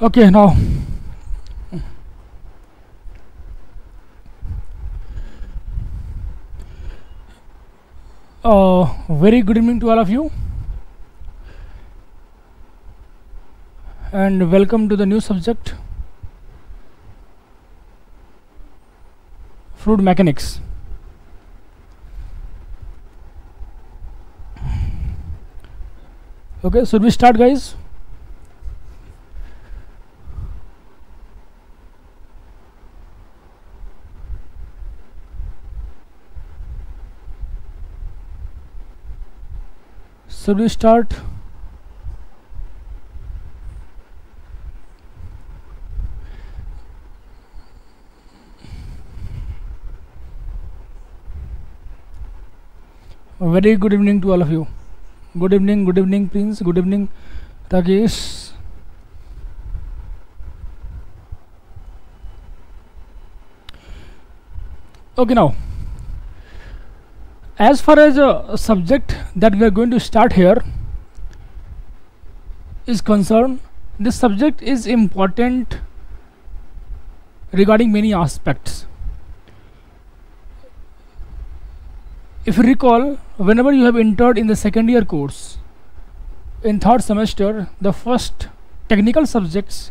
Okay, now very good evening to all of you and welcome to the new subject, fluid mechanics. Okay, should we start, guys? Should we start? Very good evening to all of you. Good evening Prince, good evening Takesh. Okay, now as far as a subject that we are going to start here is concerned, this subject is important regarding many aspects. If you recall, whenever you have entered in the second year course in third semester, the first technical subjects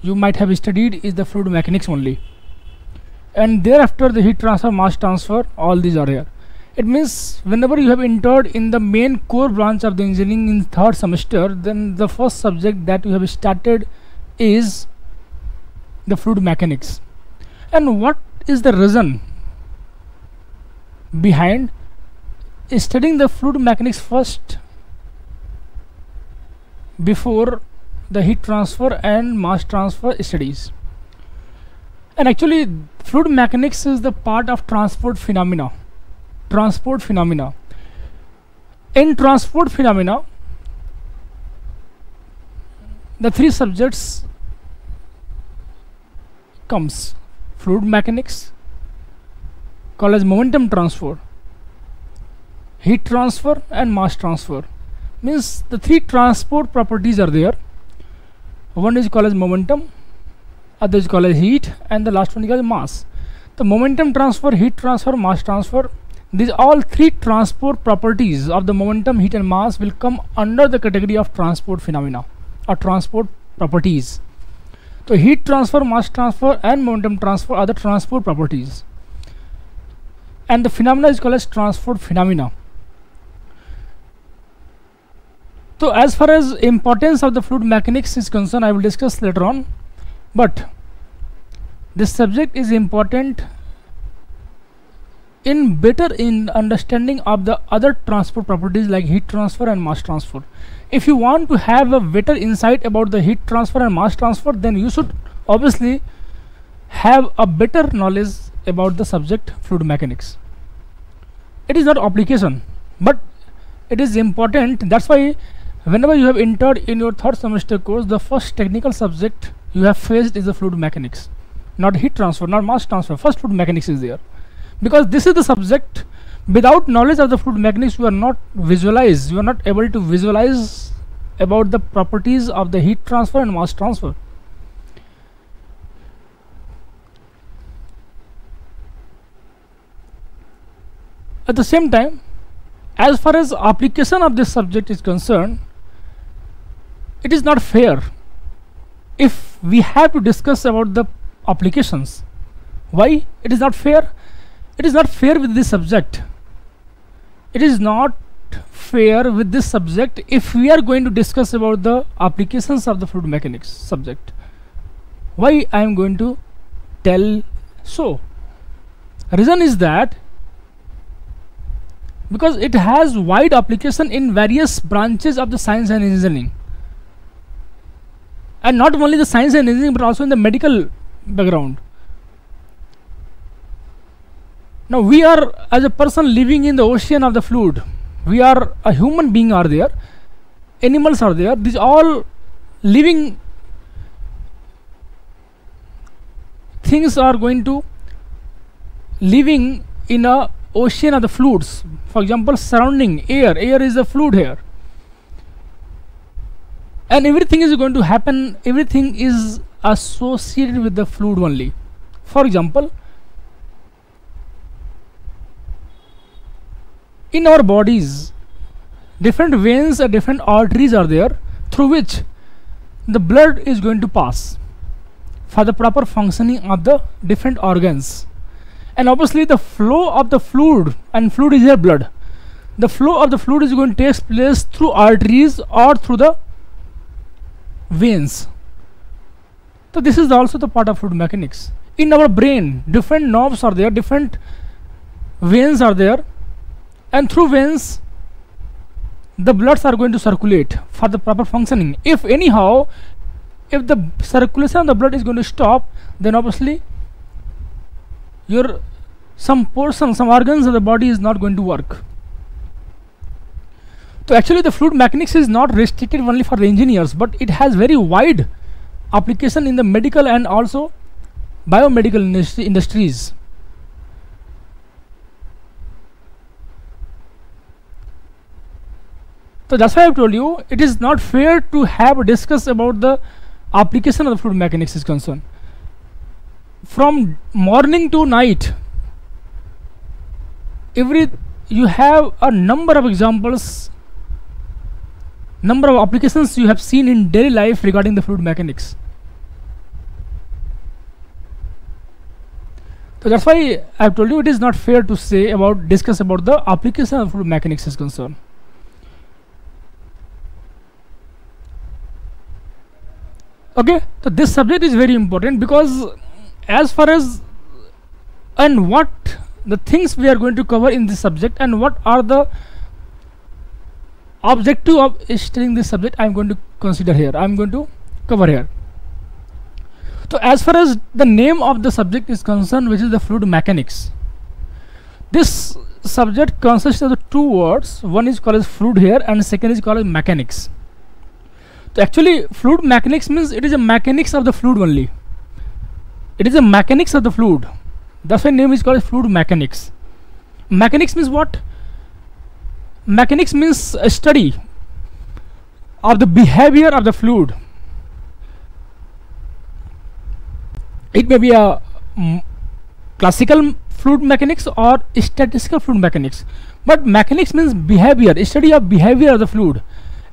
you might have studied is the fluid mechanics only, and thereafter the heat transfer, mass transfer, all these are here. It means whenever you have entered in the main core branch of the engineering in third semester, then the first subject that you have started is the fluid mechanics. And what is the reason behind studying the fluid mechanics first before the heat transfer and mass transfer studies? And actually fluid mechanics is the part of transport phenomena. In transport phenomena, the three subjects comes: fluid mechanics, called as momentum transfer, heat transfer and mass transfer. Means the three transport properties are there. One is called as momentum, other is called as heat, and the last one is called as mass. The momentum transfer, heat transfer, mass transfer, these all three transport properties of the momentum, heat and mass will come under the category of transport phenomena or transport properties. So heat transfer, mass transfer and momentum transfer are the transport properties, and the phenomena is called as transport phenomena. So as far as importance of the fluid mechanics is concerned, I will discuss later on, but this subject is important in better in understanding of the other transport properties like heat transfer and mass transfer. If you want to have a better insight about the heat transfer and mass transfer, then you should obviously have a better knowledge about the subject fluid mechanics. It is not obligation, but it is important. That's why whenever you have entered in your third semester course, the first technical subject you have faced is the fluid mechanics, not heat transfer, not mass transfer. First fluid mechanics is there, because this is the subject. Without knowledge of the fluid mechanics, you are not able to visualize about the properties of the heat transfer and mass transfer. At the same time, as far as application of this subject is concerned, it is not fair if we have to discuss about the applications. Why it is not fair? It is not fair with this subject. It is not fair with this subject if we are going to discuss about the applications of the fluid mechanics subject. Why I am going to tell so? Reason is that because it has wide application in various branches of the science and engineering, and not only the science and engineering but also in the medical background. Now we are, as a person, living in the ocean of the fluid. We are a human being are there, animals are there, these all living things are going to living in a ocean are the fluids. For example, surrounding air is the fluid here. and everything is going to happen, everything is associated with the fluid only. For example, in our bodies, different veins or different arteries are there through which the blood is going to pass for the proper functioning of the different organs. And obviously the flow of the fluid, and fluid is here blood, the flow of the fluid is going to take place through arteries or through the veins. So this is also the part of fluid mechanics. In our brain, different nerves are there, different veins are there, and through veins the bloods are going to circulate for the proper functioning. If anyhow, if the circulation of the blood is going to stop, then obviously your some organs of the body is not going to work. So actually the fluid mechanics is not restricted only for the engineers, but it has very wide application in the medical and also biomedical industries. So that's why I told you it is not fair to have a discuss about the application of the fluid mechanics is concerned. From morning to night, you have a number of examples, number of applications you have seen in daily life regarding the fluid mechanics. So that's why I have told you it is not fair to say about discuss about the application of fluid mechanics is concerned. Okay, so this subject is very important, because as far as and what the things we are going to cover in this subject and what are the objective of studying this subject, I am going to consider here, I am going to cover here. So as far as the name of the subject is concerned, which is the fluid mechanics, this subject consists of the two words. One is called as fluid here and second is called as mechanics. So actually fluid mechanics means it is a mechanics of the fluid only, it is a mechanics of the fluid. That's why name is called fluid mechanics. Mechanics means what? Mechanics means a study of the behavior of the fluid. It may be a classical fluid mechanics or statistical fluid mechanics, but mechanics means behavior, study of behavior of the fluid.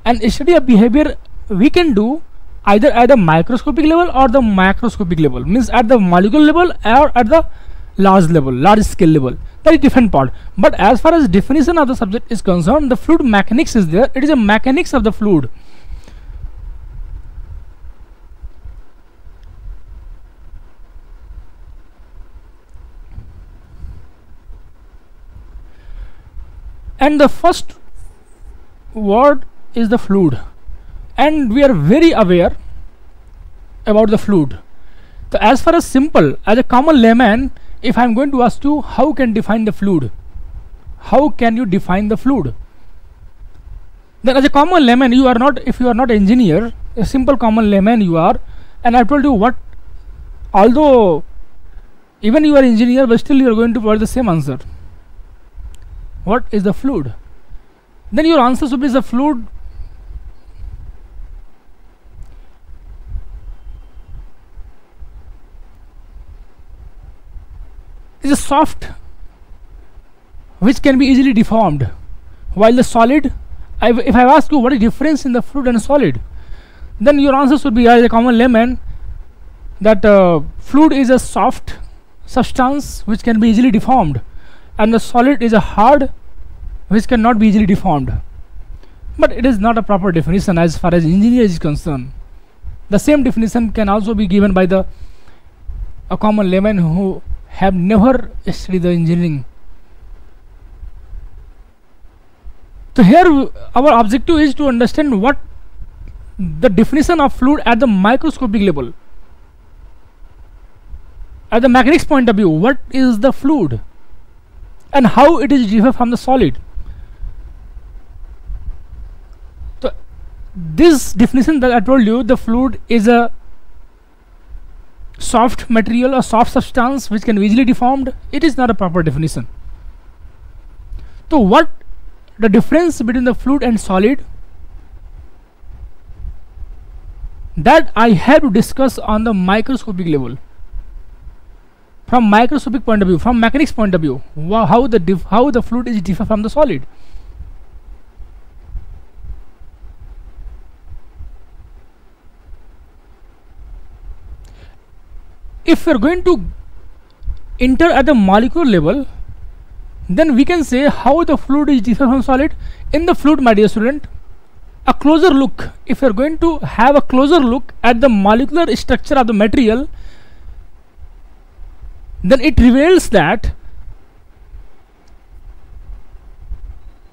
And study of behavior we can do either at the microscopic level or the macroscopic level, means at the molecular level or at the large level, large scale level. That is different part. But as far as definition of the subject is concerned, the fluid mechanics is there. It is a mechanics of the fluid. And the first word is the fluid, and we are very aware about the fluid. So as far as simple, as a common layman, if I am going to ask you how can define the fluid, how can you define the fluid, then as a common layman, you are not, if you are not engineer, a simple common layman you are, and I told you what, although even you are engineer, but still you are going to provide the same answer. What is the fluid? Then your answer should be the fluid. Is a soft which can be easily deformed, while the solid, if I ask you what is the difference in the fluid and solid, then your answer should be as a common layman that fluid is a soft substance which can be easily deformed, and the solid is a hard which cannot be easily deformed. But it is not a proper definition as far as engineer is concerned. The same definition can also be given by a common layman who have never studied the engineering. So here our objective is to understand what the definition of fluid at the microscopic level, at the mechanics point of view, what is the fluid and how it is different from the solid. So this definition that I told you, the fluid is a soft material or soft substance which can be easily deformed, it is not a proper definition. So what the difference between the fluid and solid? that I have to discuss on the microscopic level, from microscopic point of view, from mechanics point of view, how the fluid is different from the solid. If we are going to enter at the molecular level, then we can say how the fluid is different from solid. In the fluid, my dear student, a closer look, if you are going to have a closer look at the molecular structure of the material, then it reveals that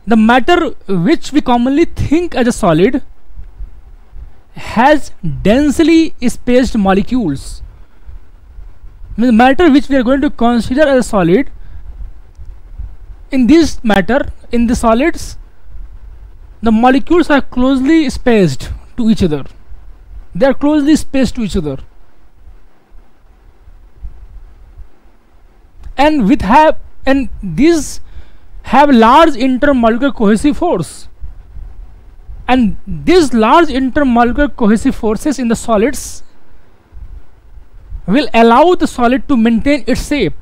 the matter which we commonly think as a solid has densely spaced molecules. The matter which we are going to consider as a solid, in this matter, in the solids, the molecules are closely spaced to each other. They are closely spaced to each other, and these have large intermolecular cohesive force, and these large intermolecular cohesive forces in the solids will allow the solid to maintain its shape,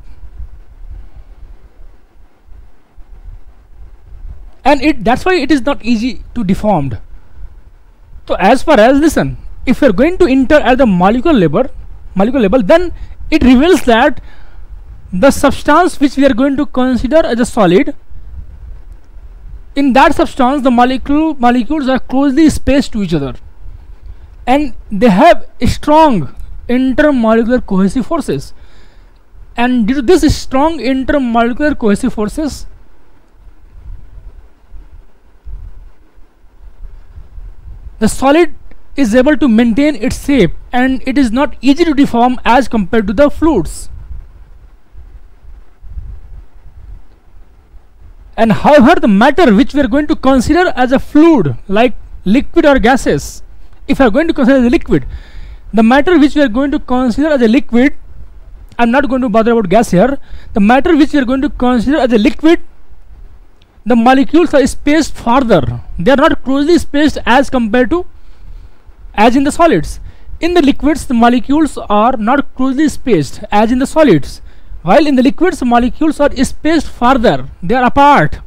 and that's why it is not easy to deformed. So as far as, listen, if you are going to enter at the molecular level, then it reveals that the substance which we are going to consider as a solid, in that substance the molecules are closely spaced to each other, and they have strong intermolecular cohesive forces, and due to this strong intermolecular cohesive forces, the solid is able to maintain its shape, and it is not easy to deform as compared to the fluids. And however, the matter which we are going to consider as a fluid, like liquid or gases, if we are going to consider as a liquid, the matter which we are going to consider as a liquid, I am not going to bother about gas here, the matter which we are going to consider as a liquid, the molecules are spaced farther. They are not closely spaced as compared to as in the solids. In the liquids, the molecules are not closely spaced as in the solids, while in the liquids molecules are spaced farther. They are apart.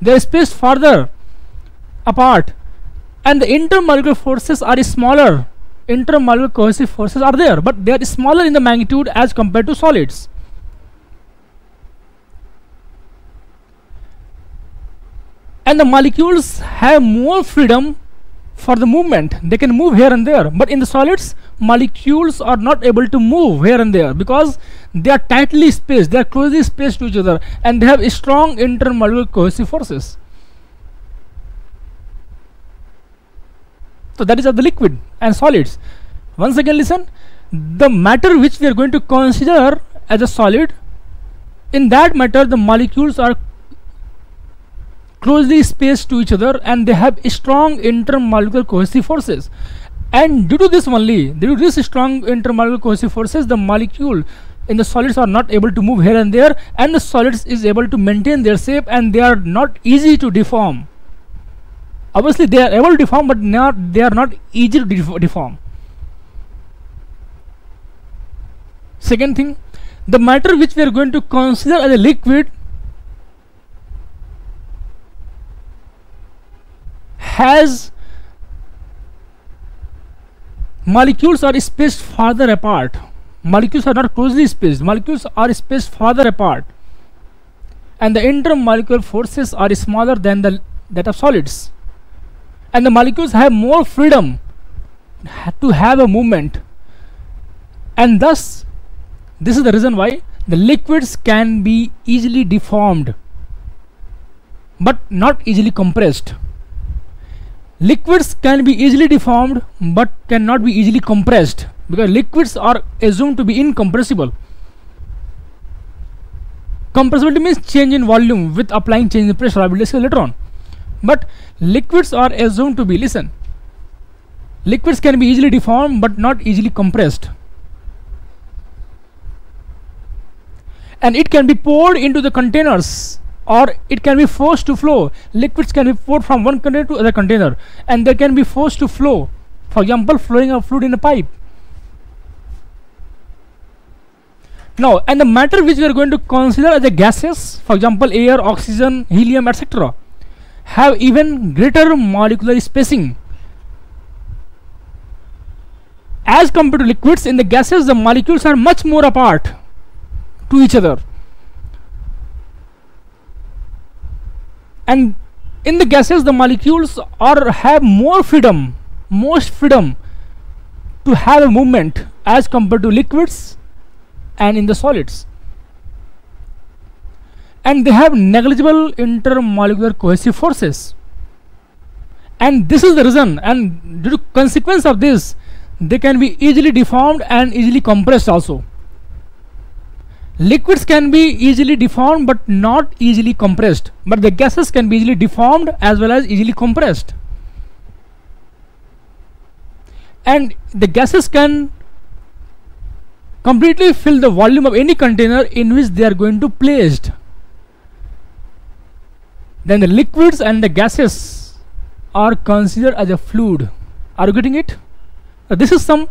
They are spaced farther apart, and the intermolecular forces are smaller. Intermolecular cohesive forces are there, but they are smaller in the magnitude as compared to solids. And the molecules have more freedom for the movement. They can move here and there, but in the solids molecules are not able to move here and there because they are tightly spaced, they are closely spaced to each other, and they have strong intermolecular cohesive forces. So that is of the liquid and solids. Once again, listen, the matter which we are going to consider as a solid, in that matter the molecules are closely spaced to each other, and they have strong intermolecular cohesive forces, and due to this strong intermolecular cohesive forces, the molecule in the solids are not able to move here and there, and the solids is able to maintain their shape, and they are not easy to deform. Obviously they are able to deform, but they are not easy to deform. Second thing, the matter which we are going to consider as a liquid has molecules are spaced farther apart. Molecules are not closely spaced. Molecules are spaced farther apart, and the intermolecular forces are smaller than that of solids, and the molecules have more freedom to have a movement, and thus this is the reason why the liquids can be easily deformed but not easily compressed. Liquids can be easily deformed but cannot be easily compressed, because liquids are assumed to be incompressible. Compressibility means change in volume with applying change in pressure. I will discuss later on, but liquids are assumed to be, listen, liquids can be easily deformed but not easily compressed, and it can be poured into the containers, or it can be forced to flow. Liquids can be poured from one container to other container, and they can be forced to flow For example, flowing of fluid in a pipe. Now, and the matter which we are going to consider as the gases, for example air, oxygen, helium, etc., have even greater molecular spacing as compared to liquids. In the gases, the molecules are much more apart to each other, and in the gases the molecules have more freedom to have a movement as compared to liquids and in the solids, and they have negligible intermolecular cohesive forces. And this is the reason, and due to consequence of this, they can be easily deformed and easily compressed also. Liquids can be easily deformed but not easily compressed, but the gases can be easily deformed as well as easily compressed. And the gases can completely fill the volume of any container in which they are going to be placed. Then the liquids and the gases are considered as a fluid. Are you getting it? This is some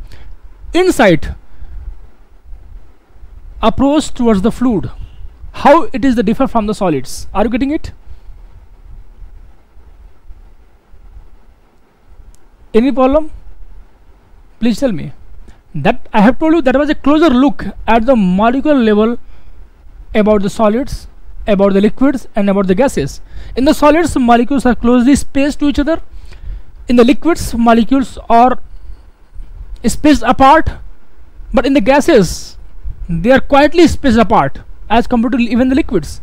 insight approach towards the fluid, how it is different from the solids. Are you getting it? Any problem? Please tell me. That I have told you, that was a closer look at the molecular level about the solids, about the liquids and about the gases. In the solids, molecules are closely spaced to each other. In the liquids, molecules are spaced apart, but in the gases they are quietly spaced apart as compared to even the liquids.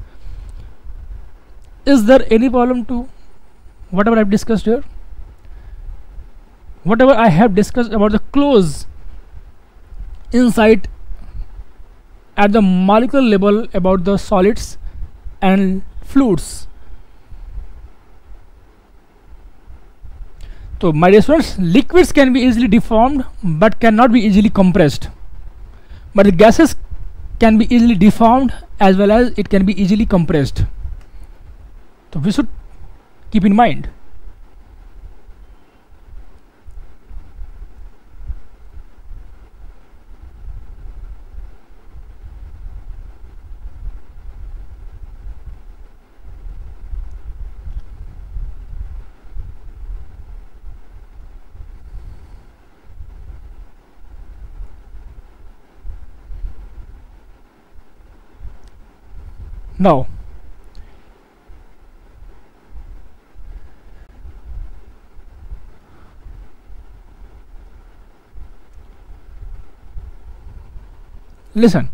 Is there any problem to whatever I have discussed here? Whatever I have discussed about the close insight at the molecular level about the solids and fluids. So my dear students, liquids can be easily deformed but cannot be easily compressed, but the gases can be easily deformed as well as it can be easily compressed. So we should keep in mind. Now, listen.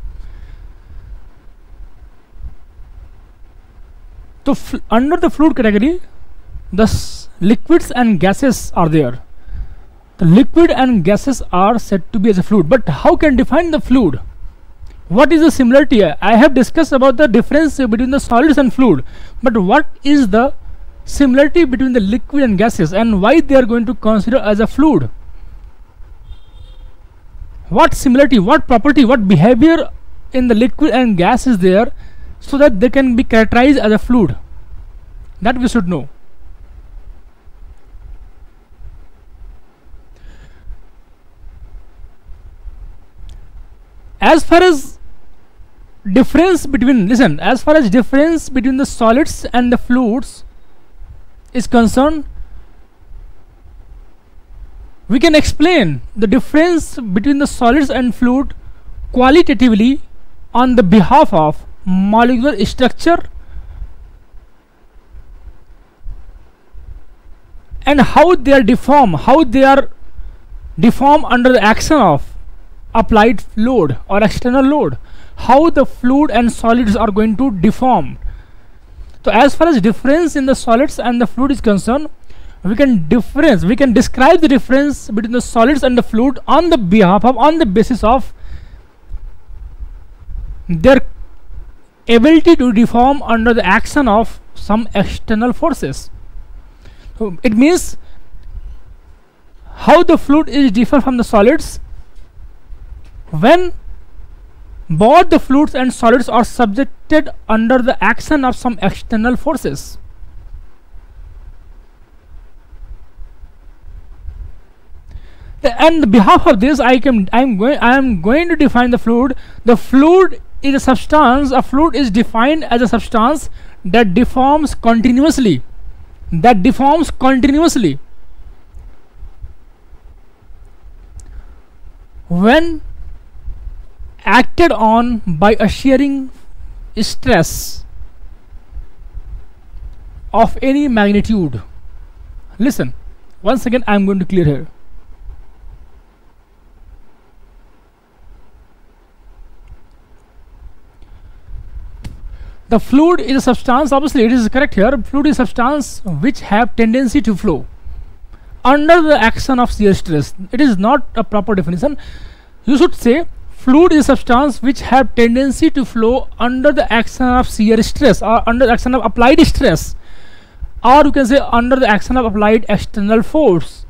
So under the fluid category, the liquids and gases are there. The liquid and gases are said to be as a fluid, but how can define the fluid? What is the similarity? I have discussed about the difference between the solids and fluid, but what is the similarity between the liquid and gases, and why they are going to consider as a fluid? What similarity, what property, what behavior in the liquid and gas is there so that they can be characterized as a fluid? That we should know. As far as difference between, listen, as far as difference between the solids and the fluids is concerned, we can explain the difference between the solids and fluid qualitatively on the behalf of molecular structure and how they are deformed, under the action of applied load or external load, how the fluid and solids are going to deform. So as far as difference in the solids and the fluid is concerned, we can describe the difference between the solids and the fluid on the behalf of, on the basis of their ability to deform under the action of some external forces. So it means how the fluid is different from the solids when both the fluids and solids are subjected under the action of some external forces. and behalf of this I am going to define the fluid. The fluid is a substance. A fluid is defined as a substance that deforms continuously, when acted on by a shearing stress of any magnitude. Listen, once again I am going to clear here. The fluid is a substance, obviously it is correct here, fluid is a substance which have tendency to flow under the action of shear stress. It is not a proper definition. You should say fluid is a substance which have tendency to flow under the action of shear stress or under the action of applied stress, or you can say under the action of applied external force,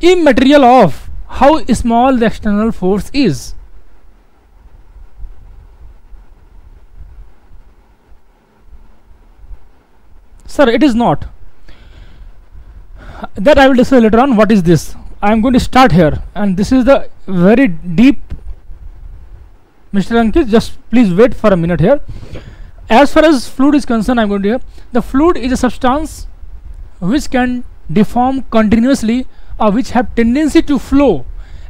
immaterial of how small the external force is. Sir, it is not. That I will discuss later on. What is this? I am going to start here, and this is the very deep. Mr. Ankit, just please wait for a minute here. As far as fluid is concerned, I am going to hear the fluid is a substance which can deform continuously or which have tendency to flow,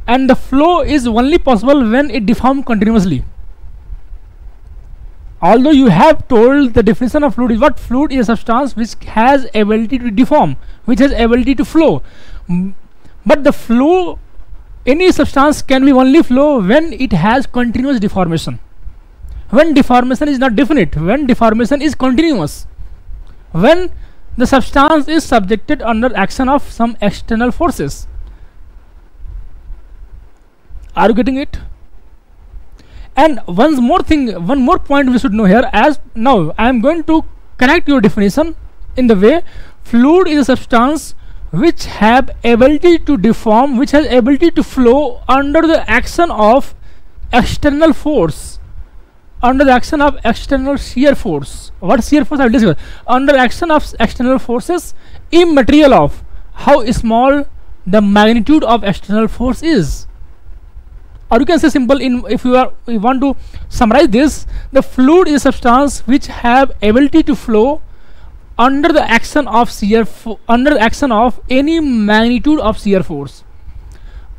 and the flow is only possible when it deforms continuously. Although you have told the definition of fluid is what? Fluid is a substance which has ability to deform, which has ability to flow. But the flow, any substance can be only flow when it has continuous deformation. When deformation is not definite, when deformation is continuous, when the substance is subjected under action of some external forces. Are you getting it? And one more thing, one more point we should know here. As now I am going to connect your definition in the way fluid is a substance which have ability to deform, which has ability to flow under the action of external force, under the action of external shear force. What shear force I will discuss. Under action of external forces, immaterial of how small the magnitude of external force is. Or you can say simple in, if you are, you want to summarize this, the fluid is a substance which have ability to flow under the action of shear, under the action of any magnitude of shear force,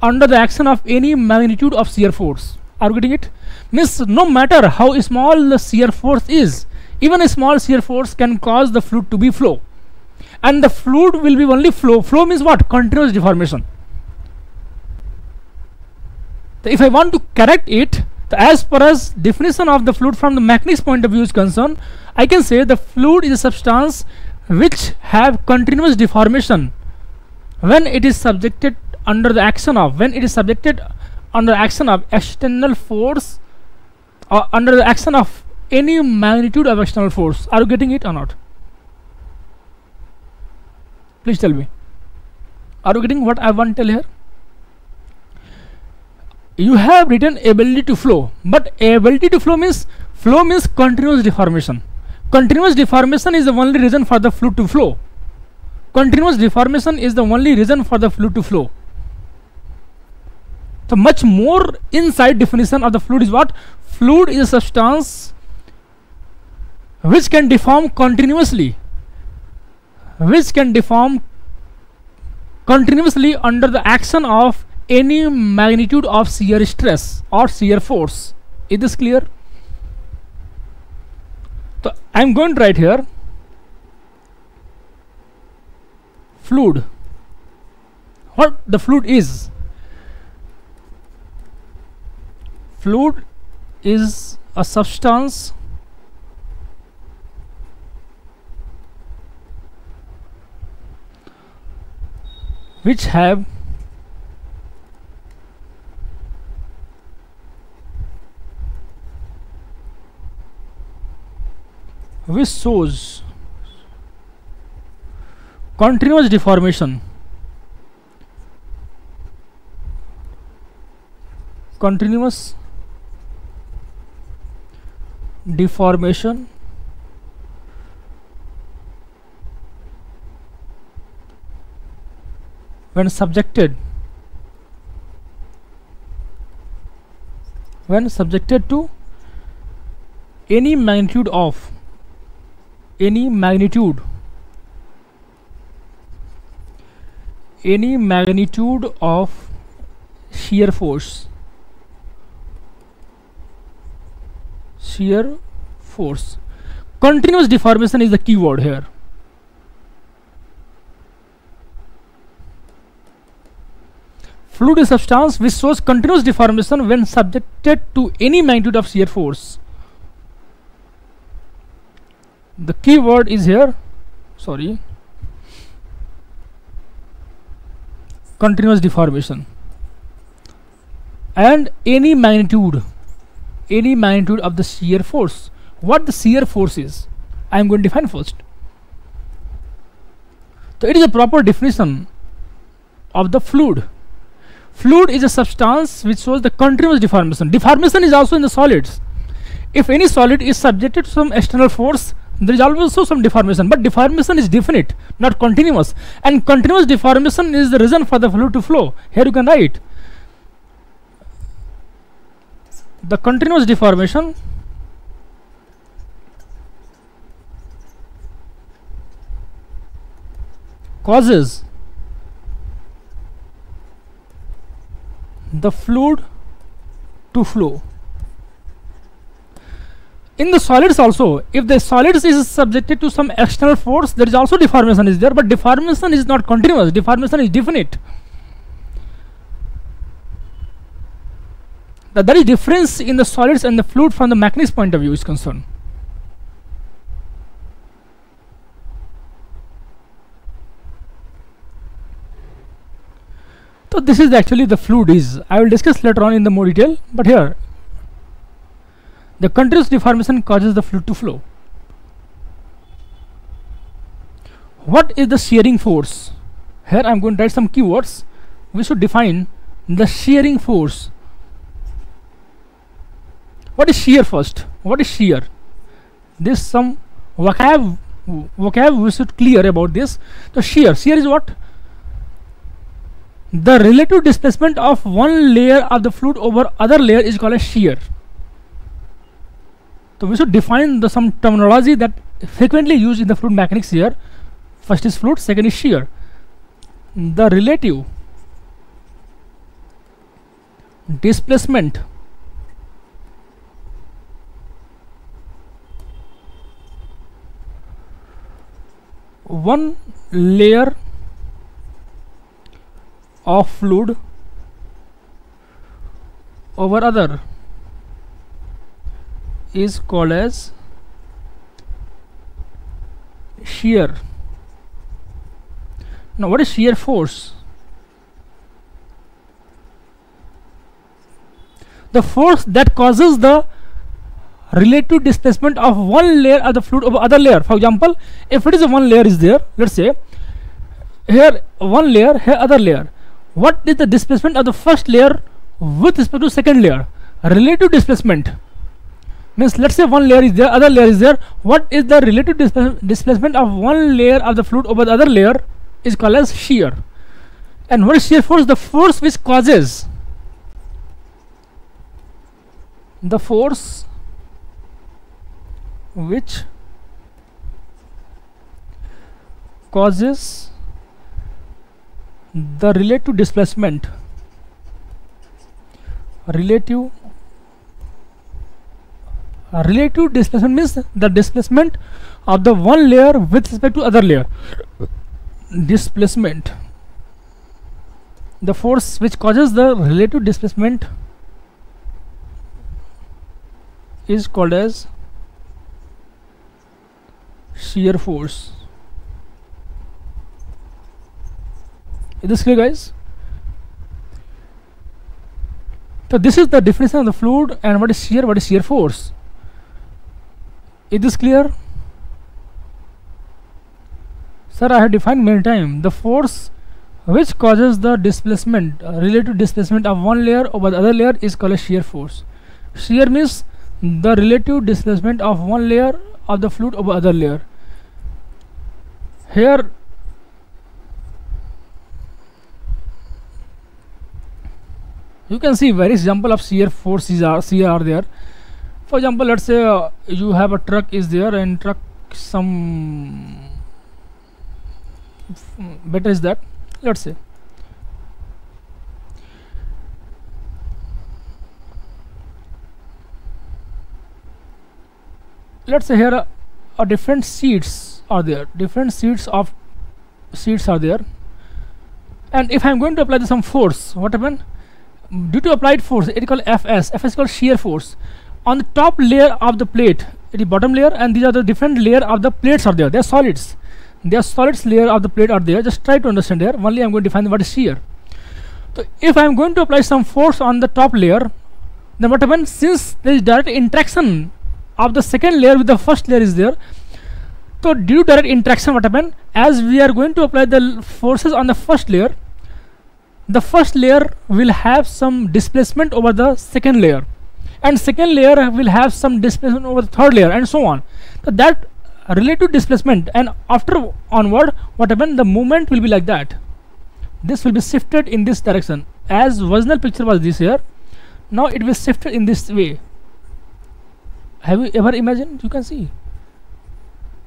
under the action of any magnitude of shear force. Are you getting it? Means no matter how small the shear force is, even a small shear force can cause the fluid to be flow, and the fluid will be only flow. Flow means what? Continuous deformation. If I want to correct it, as per as definition of the fluid from the mechanics point of view is concerned, I can say the fluid is a substance which have continuous deformation when it is subjected under the action of, when it is subjected under the action of external force or under the action of any magnitude of external force. Are you getting it or not? Please tell me. Are you getting what I want to tell here? You have written ability to flow, but ability to flow means continuous deformation. Continuous deformation is the only reason for the fluid to flow. Continuous deformation is the only reason for the fluid to flow. So much more inside definition of the fluid is what? Fluid is a substance which can deform continuously, under the action of any magnitude of shear stress or shear force. Is this clear? So I am going to write here fluid. What the fluid is? Fluid is a substance which have which shows continuous deformation, when subjected to any magnitude of shear force. Continuous deformation is the key word here. Fluid is a substance which shows continuous deformation when subjected to any magnitude of shear force. The key word is here, sorry, continuous deformation and any magnitude of the shear force. What the shear force is, I am going to define first. So it is a proper definition of the fluid. Fluid is a substance which shows the continuous deformation. Deformation is also in the solids. If any solid is subjected to some external force, there is also some deformation, but deformation is definite, not continuous, and continuous deformation is the reason for the fluid to flow. Here you can write the continuous deformation causes the fluid to flow. In the solids also, if the solids is subjected to some external force, there is also deformation is there, but deformation is not continuous, deformation is definite. There is difference in the solids and the fluid from the mechanics point of view is concerned. So this is actually the fluid is. I will discuss later on in the more detail, but here the continuous deformation causes the fluid to flow. What is the shearing force? Here I am going to write some keywords. We should define the shearing force. What is shear first? What is shear? This some vocab we should clear about this. So shear is what? The relative displacement of one layer of the fluid over other layer is called as shear. So we should define some terminology that frequently used in the fluid mechanics here. First is fluid, second is shear. The relative displacement one layer of fluid over other is called as shear. Now what is shear force? The force that causes the relative displacement of one layer of the fluid over other layer. For example, if it is a one layer is there, let's say here one layer, here other layer. What is the displacement of the first layer with respect to second layer? Relative displacement means, let's say one layer is there, other layer is there. What is the relative displacement of one layer of the fluid over the other layer is called as shear. And what is shear force? The force which causes the relative displacement, relative displacement means the displacement of the one layer with respect to other layer. Displacement, the force which causes the relative displacement is called as shear force. Is this clear, guys? So this is the definition of the fluid and what is shear force. Is this clear? Sir, I have defined many times. The force which causes the displacement, relative displacement of one layer over the other layer is called as shear force. Shear means the relative displacement of one layer of the fluid over other layer. Here you can see various example of shear forces are there. For example, let's say you have a truck is there, and truck some better is that, let's say here a different seats are there, different seats are there, and if I am going to apply some force, what happen? Due to applied force, it is called Fs called shear force on the top layer of the plate. It is bottom layer, and these are the different layer of the plates are there. They are solids. Their solids layer of the plate are there. Just try to understand here. Only I am going to define what is shear. So if I am going to apply some force on the top layer, then what happens? Since there is direct interaction of the second layer with the first layer is there, so due to direct interaction, what happens? As we are going to apply the forces on the first layer, the first layer will have some displacement over the second layer, and second layer will have some displacement over the third layer, and so on. So that relative displacement, and after onward what happened, the movement will be like that. This will be shifted in this direction. As original picture was this here, now it will shift in this way. Have you ever imagined? You can see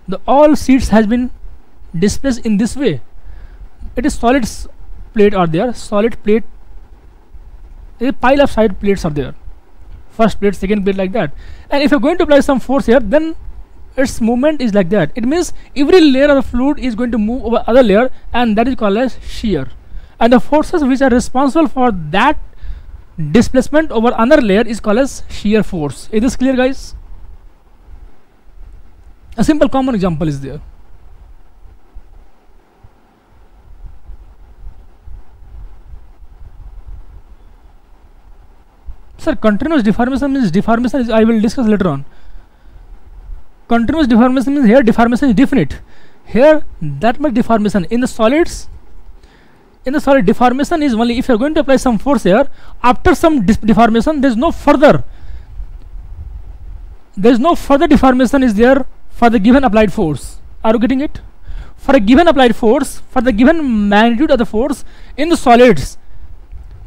the all seats has been displaced in this way. It is solid plate are there, solid plate, a pile of side plates are there, first plate, second plate, like that. And if you are going to apply some force here, then its movement is like that. It means every layer of the fluid is going to move over other layer, and that is called as shear. And the forces which are responsible for that displacement over another layer is called as shear force. Is this clear, guys? A simple common example is there. Sir, continuous deformation means deformation is, I will discuss later on. Continuous deformation means here deformation is definite. Here that much deformation in the solids, in the solid deformation is only if you are going to apply some force here. After some deformation, there is no further, deformation is there for the given applied force. Are you getting it? For a given applied force, for the given magnitude of the force in the solids,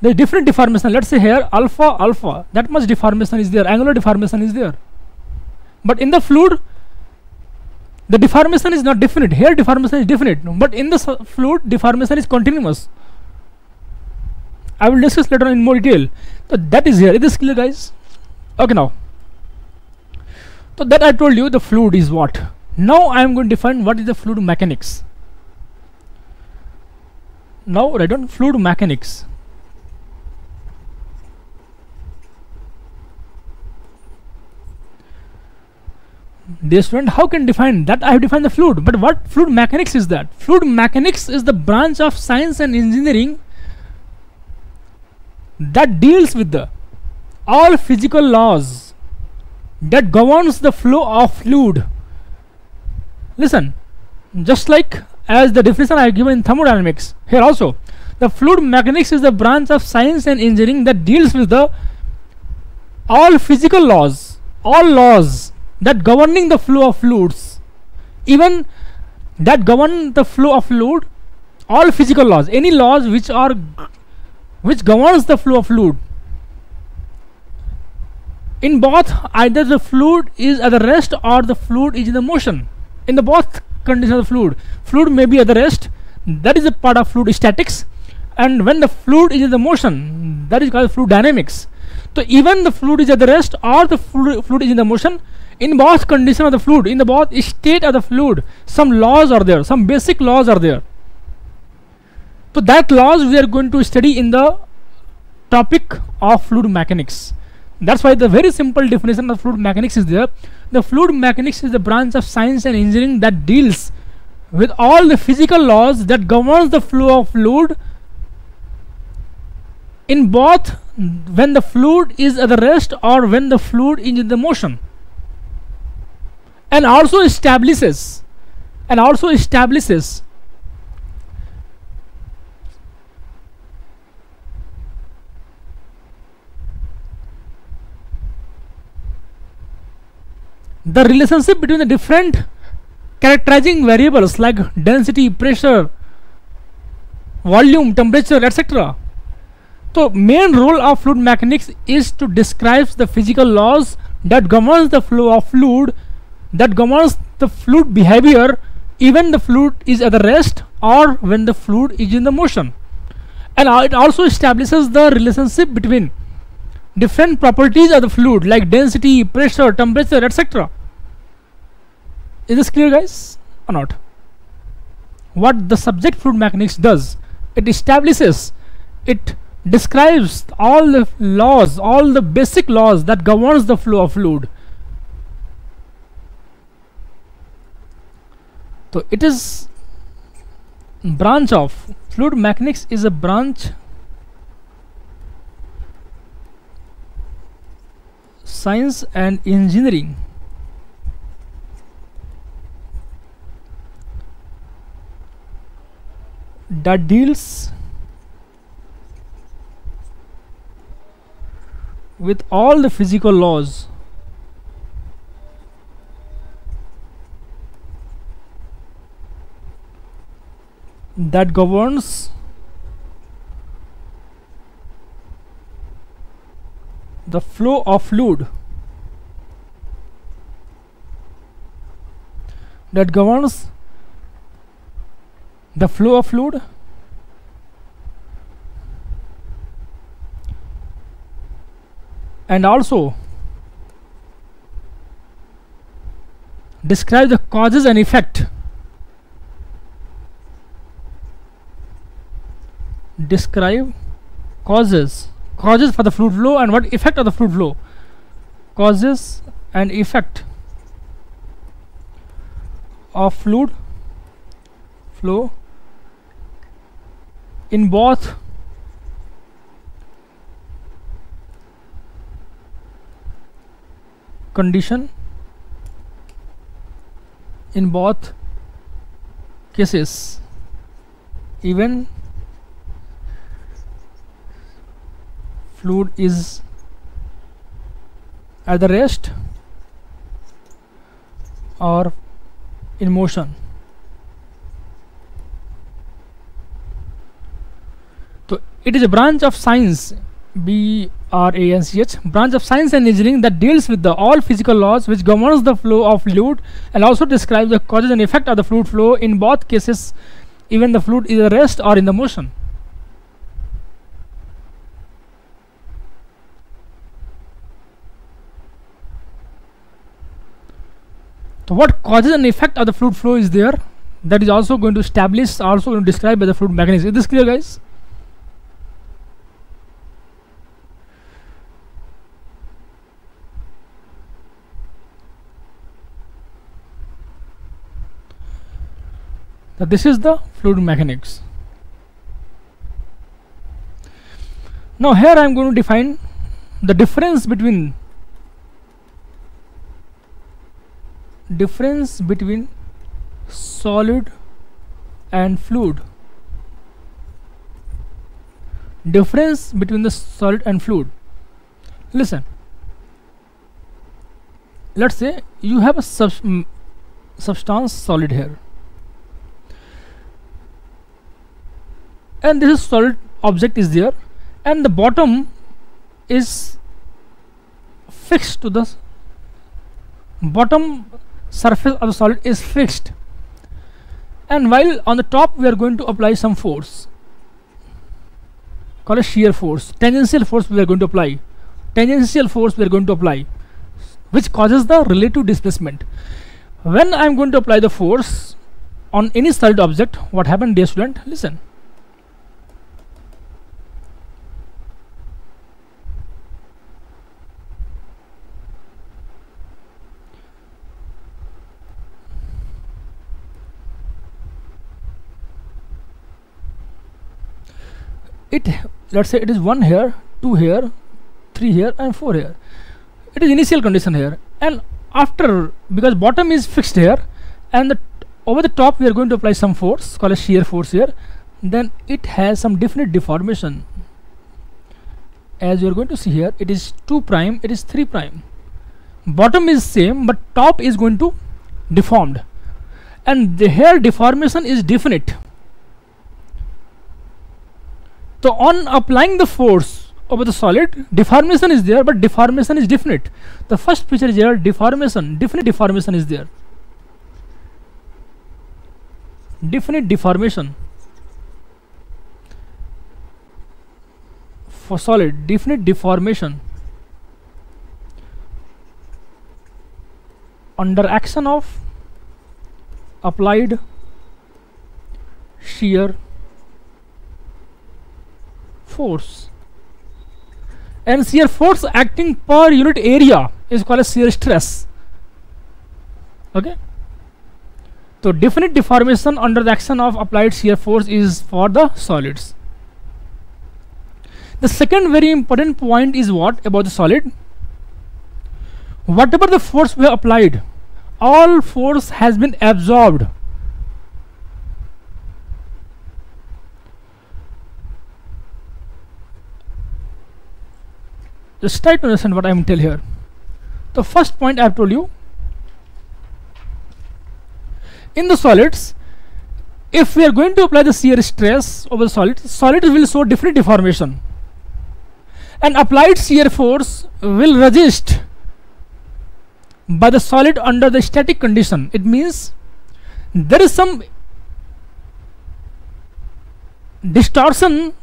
there is different deformation. Let's say here alpha, that much deformation is there, angular deformation is there. But in the fluid, the deformation is not definite. Here deformation is definite, but in the fluid deformation is continuous. I will discuss later on in more detail. So that is here. Is this clear, guys? Okay, now. So that I told you the fluid is what. Now I am going to define what is the fluid mechanics. Now write down fluid mechanics. Dear student, how can define that? I have defined the fluid, but what fluid mechanics is that? Fluid mechanics is the branch of science and engineering that deals with the all physical laws that governs the flow of fluid. Listen, just like as the definition I have given in thermodynamics, here also the fluid mechanics is the branch of science and engineering that deals with the all physical laws, all laws that governing the flow of fluids, even that govern the flow of fluid, all physical laws, any laws which are governs the flow of fluid. In both, either the fluid is at the rest or the fluid is in the motion. In the both conditions of the fluid, fluid may be at the rest, that is a part of fluid statics, and when the fluid is in the motion, that is called fluid dynamics. So even the fluid is at the rest or the fluid is in the motion, in both condition of the fluid, in the both state of the fluid, some laws are there, some basic laws are there. So that laws we are going to study in the topic of fluid mechanics. That's why the very simple definition of fluid mechanics is there. The fluid mechanics is the branch of science and engineering that deals with all the physical laws that governs the flow of fluid, in both when the fluid is at the rest or when the fluid is in the motion, and also establishes the relationship between the different characterizing variables like density, pressure, volume, temperature, etc. So main role of fluid mechanics is to describe the physical laws that governs the flow of fluid, that governs the fluid behavior even the fluid is at the rest or when the fluid is in the motion. And it also establishes the relationship between different properties of the fluid like density, pressure, temperature, etc. Is this clear, guys, or not? What the subject fluid mechanics does, it establishes, it describes all the laws, all the basic laws that governs the flow of fluid. So it is branch of fluid mechanics, is a branch science and engineering that deals with all the physical laws that governs the flow of fluid, that governs the flow of fluid and also describe the causes and effect, describe causes for the fluid flow and what effect of the fluid flow, causes and effect of fluid flow in both condition, in both cases, even fluid is at the rest or in motion. So it is a branch of science, BRANCH, branch of science and engineering that deals with the all physical laws which governs the flow of fluid and also describes the causes and effect of the fluid flow in both cases, even the fluid is at rest or in the motion. So what causes and effect of the fluid flow is there, that is also going to establish, also going to describe by the fluid mechanics. Is this clear, guys? So this is the fluid mechanics. Now here I am going to define the difference between solid and fluid, difference between the solid and fluid. Listen, let's say you have a substance solid here, and this is solid object is there, and the bottom is fixed to the bottom surface of the solid is fixed, and while on the top we are going to apply some force, call it shear force, tangential force we are going to apply, which causes the relative displacement. When I am going to apply the force on any solid object, what happened, dear student? Listen, it, let's say it is 1 here, 2 here, 3 here and 4 here. It is initial condition here, and after, because bottom is fixed here and over the top we are going to apply some force, call it shear force here, then it has some definite deformation, as you are going to see here. It is 2 prime, it is 3 prime, bottom is same but top is going to deformed, and the here deformation is definite. So on applying the force over the solid, deformation is there, but deformation is definite. The first feature is here, deformation, definite deformation is there. Definite deformation for solid, definite deformation under action of applied shear force, and shear force acting per unit area is called as shear stress. Okay, so definite deformation under the action of applied shear force is for the solids. The second very important point is what about the solid? Whatever the force we have applied, all force has been absorbed . Just try to understand what I am telling here. The first point I have told you, in the solids, if we are going to apply the shear stress over the solids, solids will show different deformation, and applied shear force will resist by the solid under the static condition. It means there is some distortion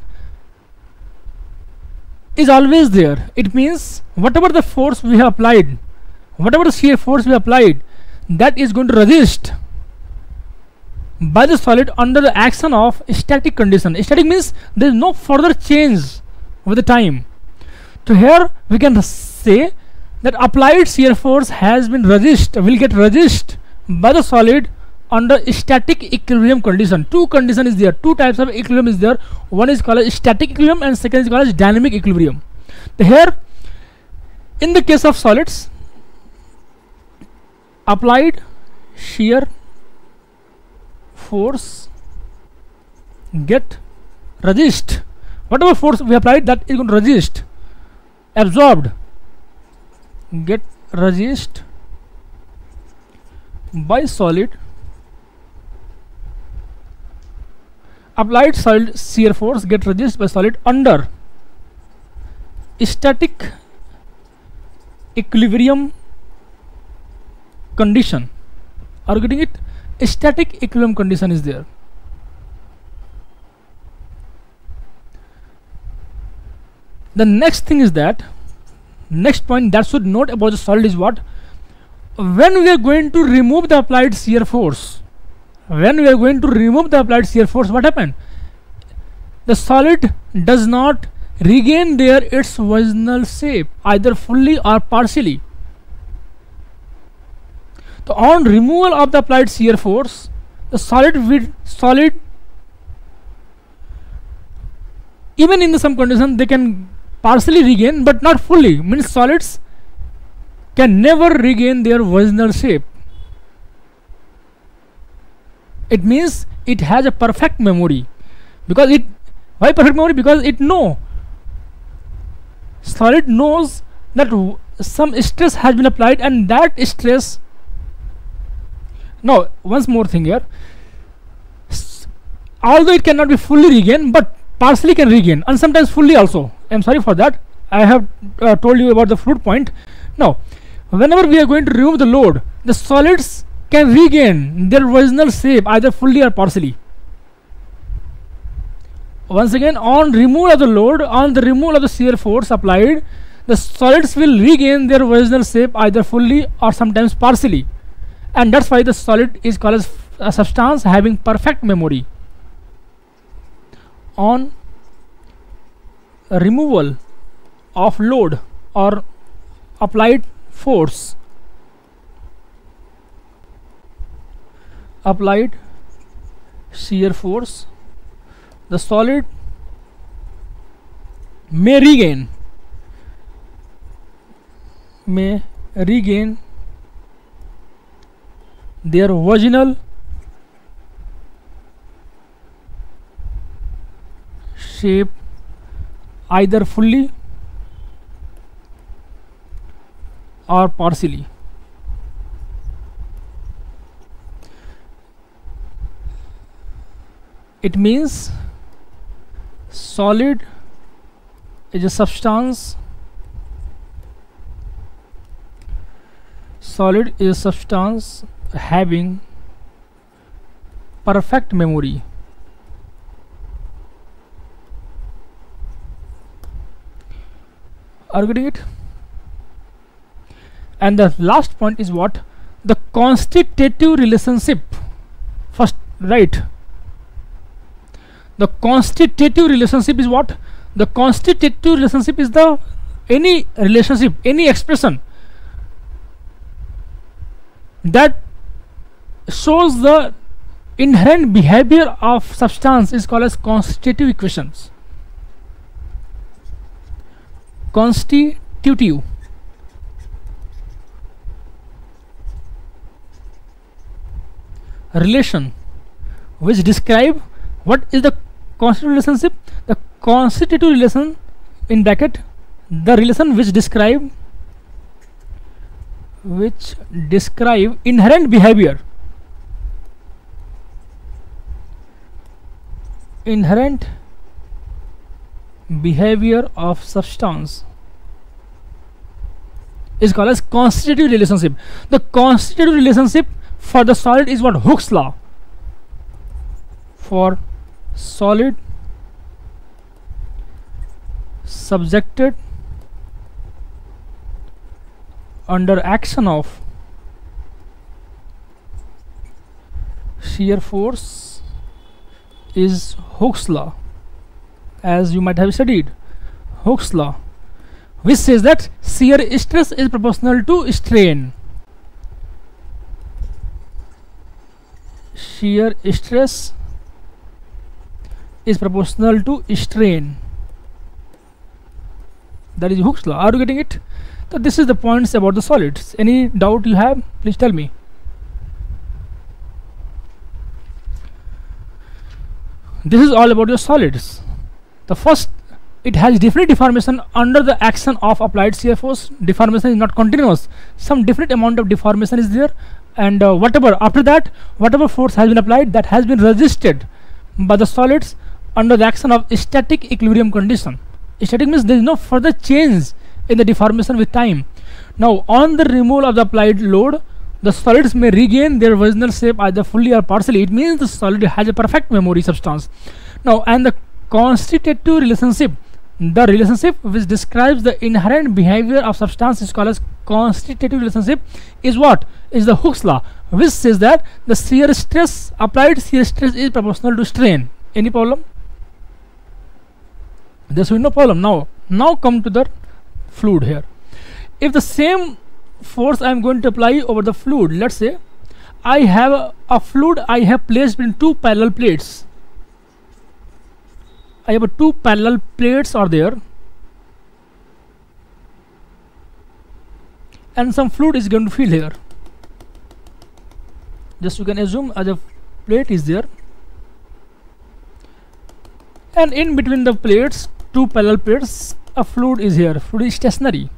is always there. It means whatever the force we have applied, whatever the shear force we applied, that is going to resist by the solid under the action of static condition. Static means there is no further change over the time. So here we can say that applied shear force has been will get resist by the solid under static equilibrium condition. Two condition is there, two types of equilibrium is there. One is called as static equilibrium and second is called as dynamic equilibrium. So here in the case of solids, applied shear force get resist. Whatever force we applied, that is going to resist, absorbed, get resist by solid. Applied solid shear force get resist by solid under static equilibrium condition. Are you getting it? Static equilibrium condition is there. The next thing is that, next point that should note about the solid is what? When we are going to remove the applied shear force, when we are going to remove the applied shear force, what happened? The solid does not regain their its original shape, either fully or partially. So on removal of the applied shear force, the solid, even in some condition they can partially regain, but not fully. Means solids can never regain their original shape. It means it has a perfect memory, because it, why perfect memory? Because it know, solid knows that some stress has been applied, and that stress. Now once more thing here, although it cannot be fully regained, but partially can regain, and sometimes fully also. I am sorry for that. I have told you about the fluid point. Now whenever we are going to remove the load, the solids can regain their original shape, either fully or partially. Once again, on removal of the load, on the removal of the shear force applied, the solids will regain their original shape, either fully or sometimes partially, and that's why the solid is called as a substance having perfect memory. On removal of load or applied force, applied shear force, the solid may regain their original shape, either fully or partially. It means solid is a substance. Solid is a substance having perfect memory. Are you getting it? And the last point is what? The constitutive relationship. First, right. The constitutive relationship is what? The constitutive relationship is the any relationship, any expression that shows the inherent behavior of substance is called as constitutive equations. Constitutive. Relation which describe what is the constitutive relationship, the constitutive relation in bracket, the relation which describe inherent behavior, inherent behavior of substance is called as constitutive relationship. The constitutive relationship for the solid is what? Hooke's law. For solid subjected under action of shear force is Hooke's law, as you might have studied. Hooke's law, which says that shear stress is proportional to strain. Shear stress is proportional to strain. That is Hooke's law. Are you getting it? So this is the points about the solids. Any doubt you have, please tell me. This is all about your solids. The first, it has different deformation under the action of applied shear force. Deformation is not continuous. Some different amount of deformation is there, and whatever after that, whatever force has been applied, that has been resisted by the solids under the action of static equilibrium condition. Static means there is no further change in the deformation with time. Now, on the removal of the applied load, the solids may regain their original shape either fully or partially. It means the solid has a perfect memory substance. Now, and the constitutive relationship, the relationship which describes the inherent behavior of substance is called as constitutive relationship, is what? Is the Hooke's law, which says that the shear stress, applied shear stress is proportional to strain. Any problem? There should be no problem. Now come to the fluid here. If the same force I am going to apply over the fluid, let's say I have a fluid I have placed in two parallel plates. I have two parallel plates are there, and some fluid is going to fill here. Just you can assume as a plate is there, and in between the plates, two parallel plates, a fluid is here. Fluid is stationary,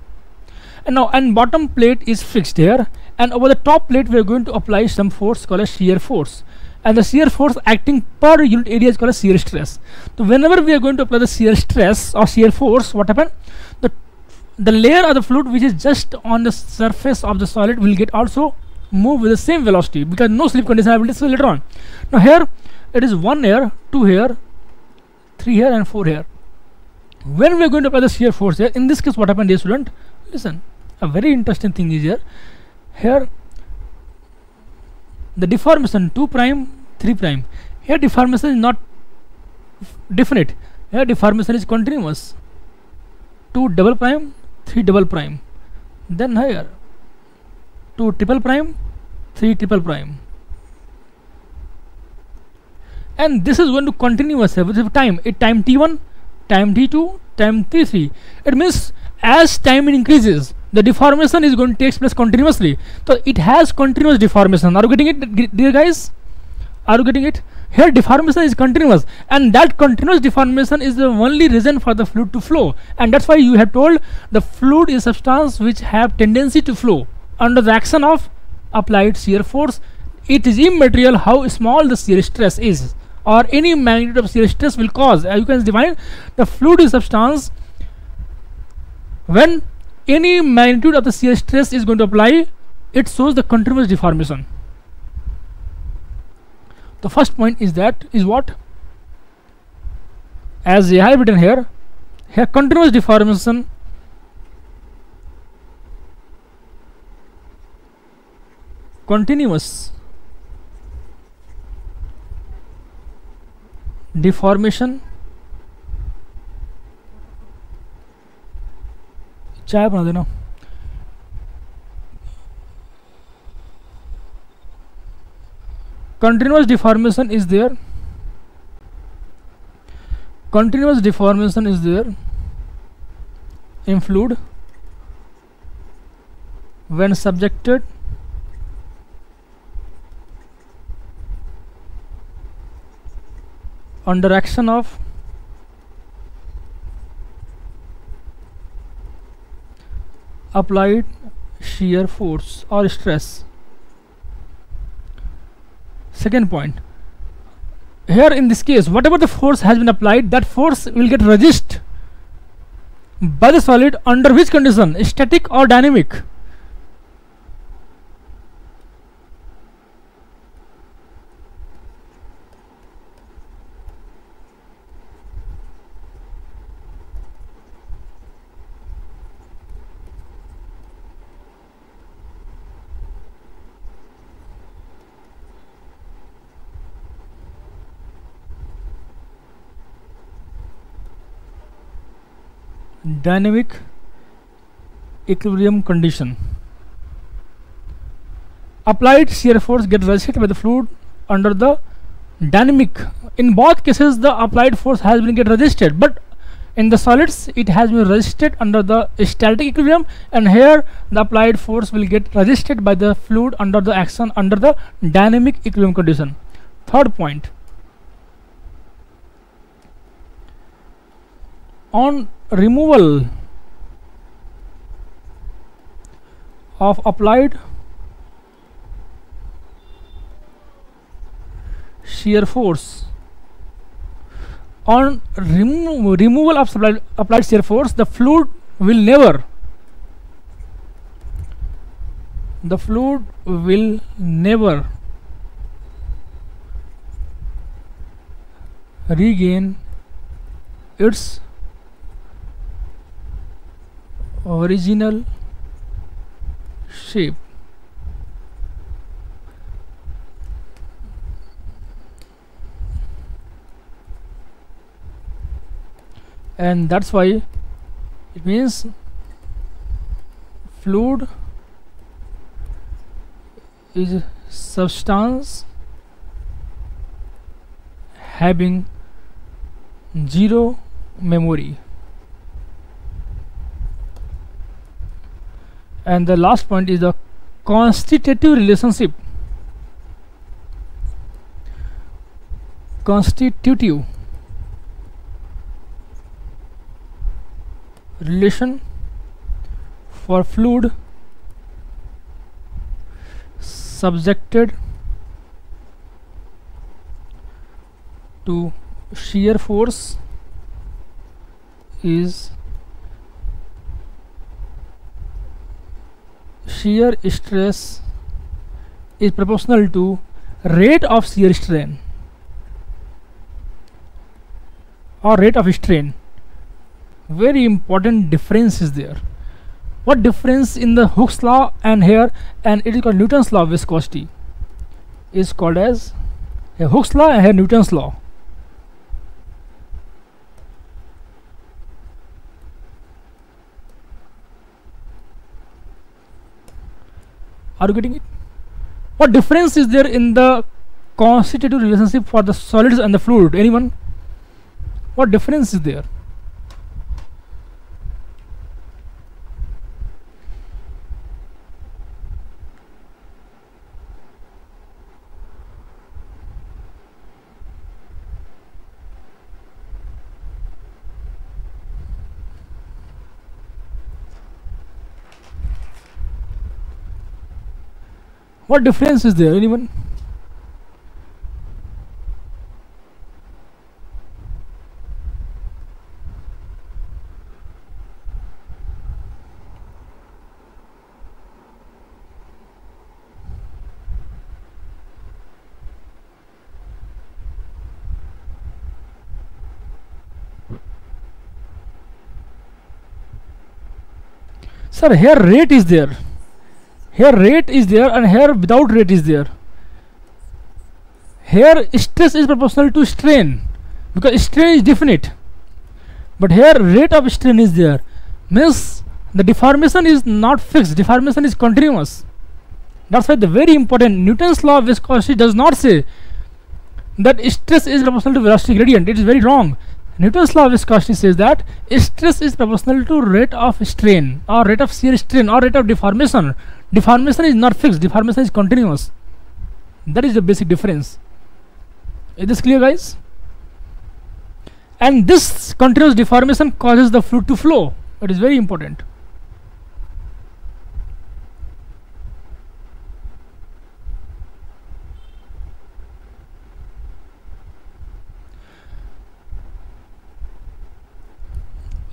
and now and bottom plate is fixed here, and over the top plate we are going to apply some force called as shear force. And the shear force acting per unit area is called as shear stress. So whenever we are going to apply the shear stress or shear force, what happens? The layer of the fluid which is just on the surface of the solid will get also move with the same velocity, because no slip condition. I will discuss later on. Now here it is 1 here, 2 here, 3 here, and 4 here. When we are going to apply the shear force here, in this case what happened, dear student? Listen, a very interesting thing is here. Here the deformation 2 prime 3 prime, here deformation is not definite, here deformation is continuous. 2 double prime 3 double prime, then higher 2 triple prime 3 triple prime, and this is going to continuous with time. It time t1, time t2, time t3. It means as time increases, the deformation is going to take place continuously. So it has continuous deformation. Are you getting it, dear guys? Are you getting it? Here deformation is continuous, and that continuous deformation is the only reason for the fluid to flow. And that's why you have told the fluid is substance which have tendency to flow under the action of applied shear force. It is immaterial how small the shear stress is or any magnitude of shear stress will cause. As you can define, the fluid is substance when any magnitude of the shear stress is going to apply, it shows the continuous deformation. The first point is that is what, as I have written here continuous deformation चाय बना देना। Continuous deformation is there. Continuous deformation is there in fluid when subjected under action of applied shear force or stress. Second point, here in this case whatever the force has been applied, that force will get resist by the solid under which condition, static or dynamic. Dynamic equilibrium condition. Applied shear force gets resisted by the fluid under the dynamic. In both cases the applied force has been get resisted, but in the solids it has been resisted under the static equilibrium, and here the applied force will get resisted by the fluid under the action under the dynamic equilibrium condition. Third point, on removal of applied shear force, on removal of applied shear force, the fluid will never regain its original shape. And that's why it means fluid is a substance having zero memory. And the last point is the constitutive relationship. Constitutive relation for fluid subjected to shear force is shear stress is proportional to rate of shear strain or rate of strain. Very important difference is there. What difference in the Hooke's law and here, and it is called Newton's law of viscosity, is called as Hooke's law and here Newton's law. Are you getting it? What difference is there in the constitutive relationship for the solids and the fluid? Anyone? What difference is there? What difference is there? Anyone? Sir, here rate is there. Here rate is there and here without rate is there. Here stress is proportional to strain because strain is definite. But here rate of strain is there. Means the deformation is not fixed. Deformation is continuous. That's why the very important Newton's law of viscosity does not say that stress is proportional to velocity gradient. It is very wrong. Newton's law of viscosity says that stress is proportional to rate of strain or rate of shear strain or rate of deformation. Deformation is not fixed. Deformation is continuous. That is the basic difference. Is this clear, guys? And this continuous deformation causes the fluid to flow. It is very important.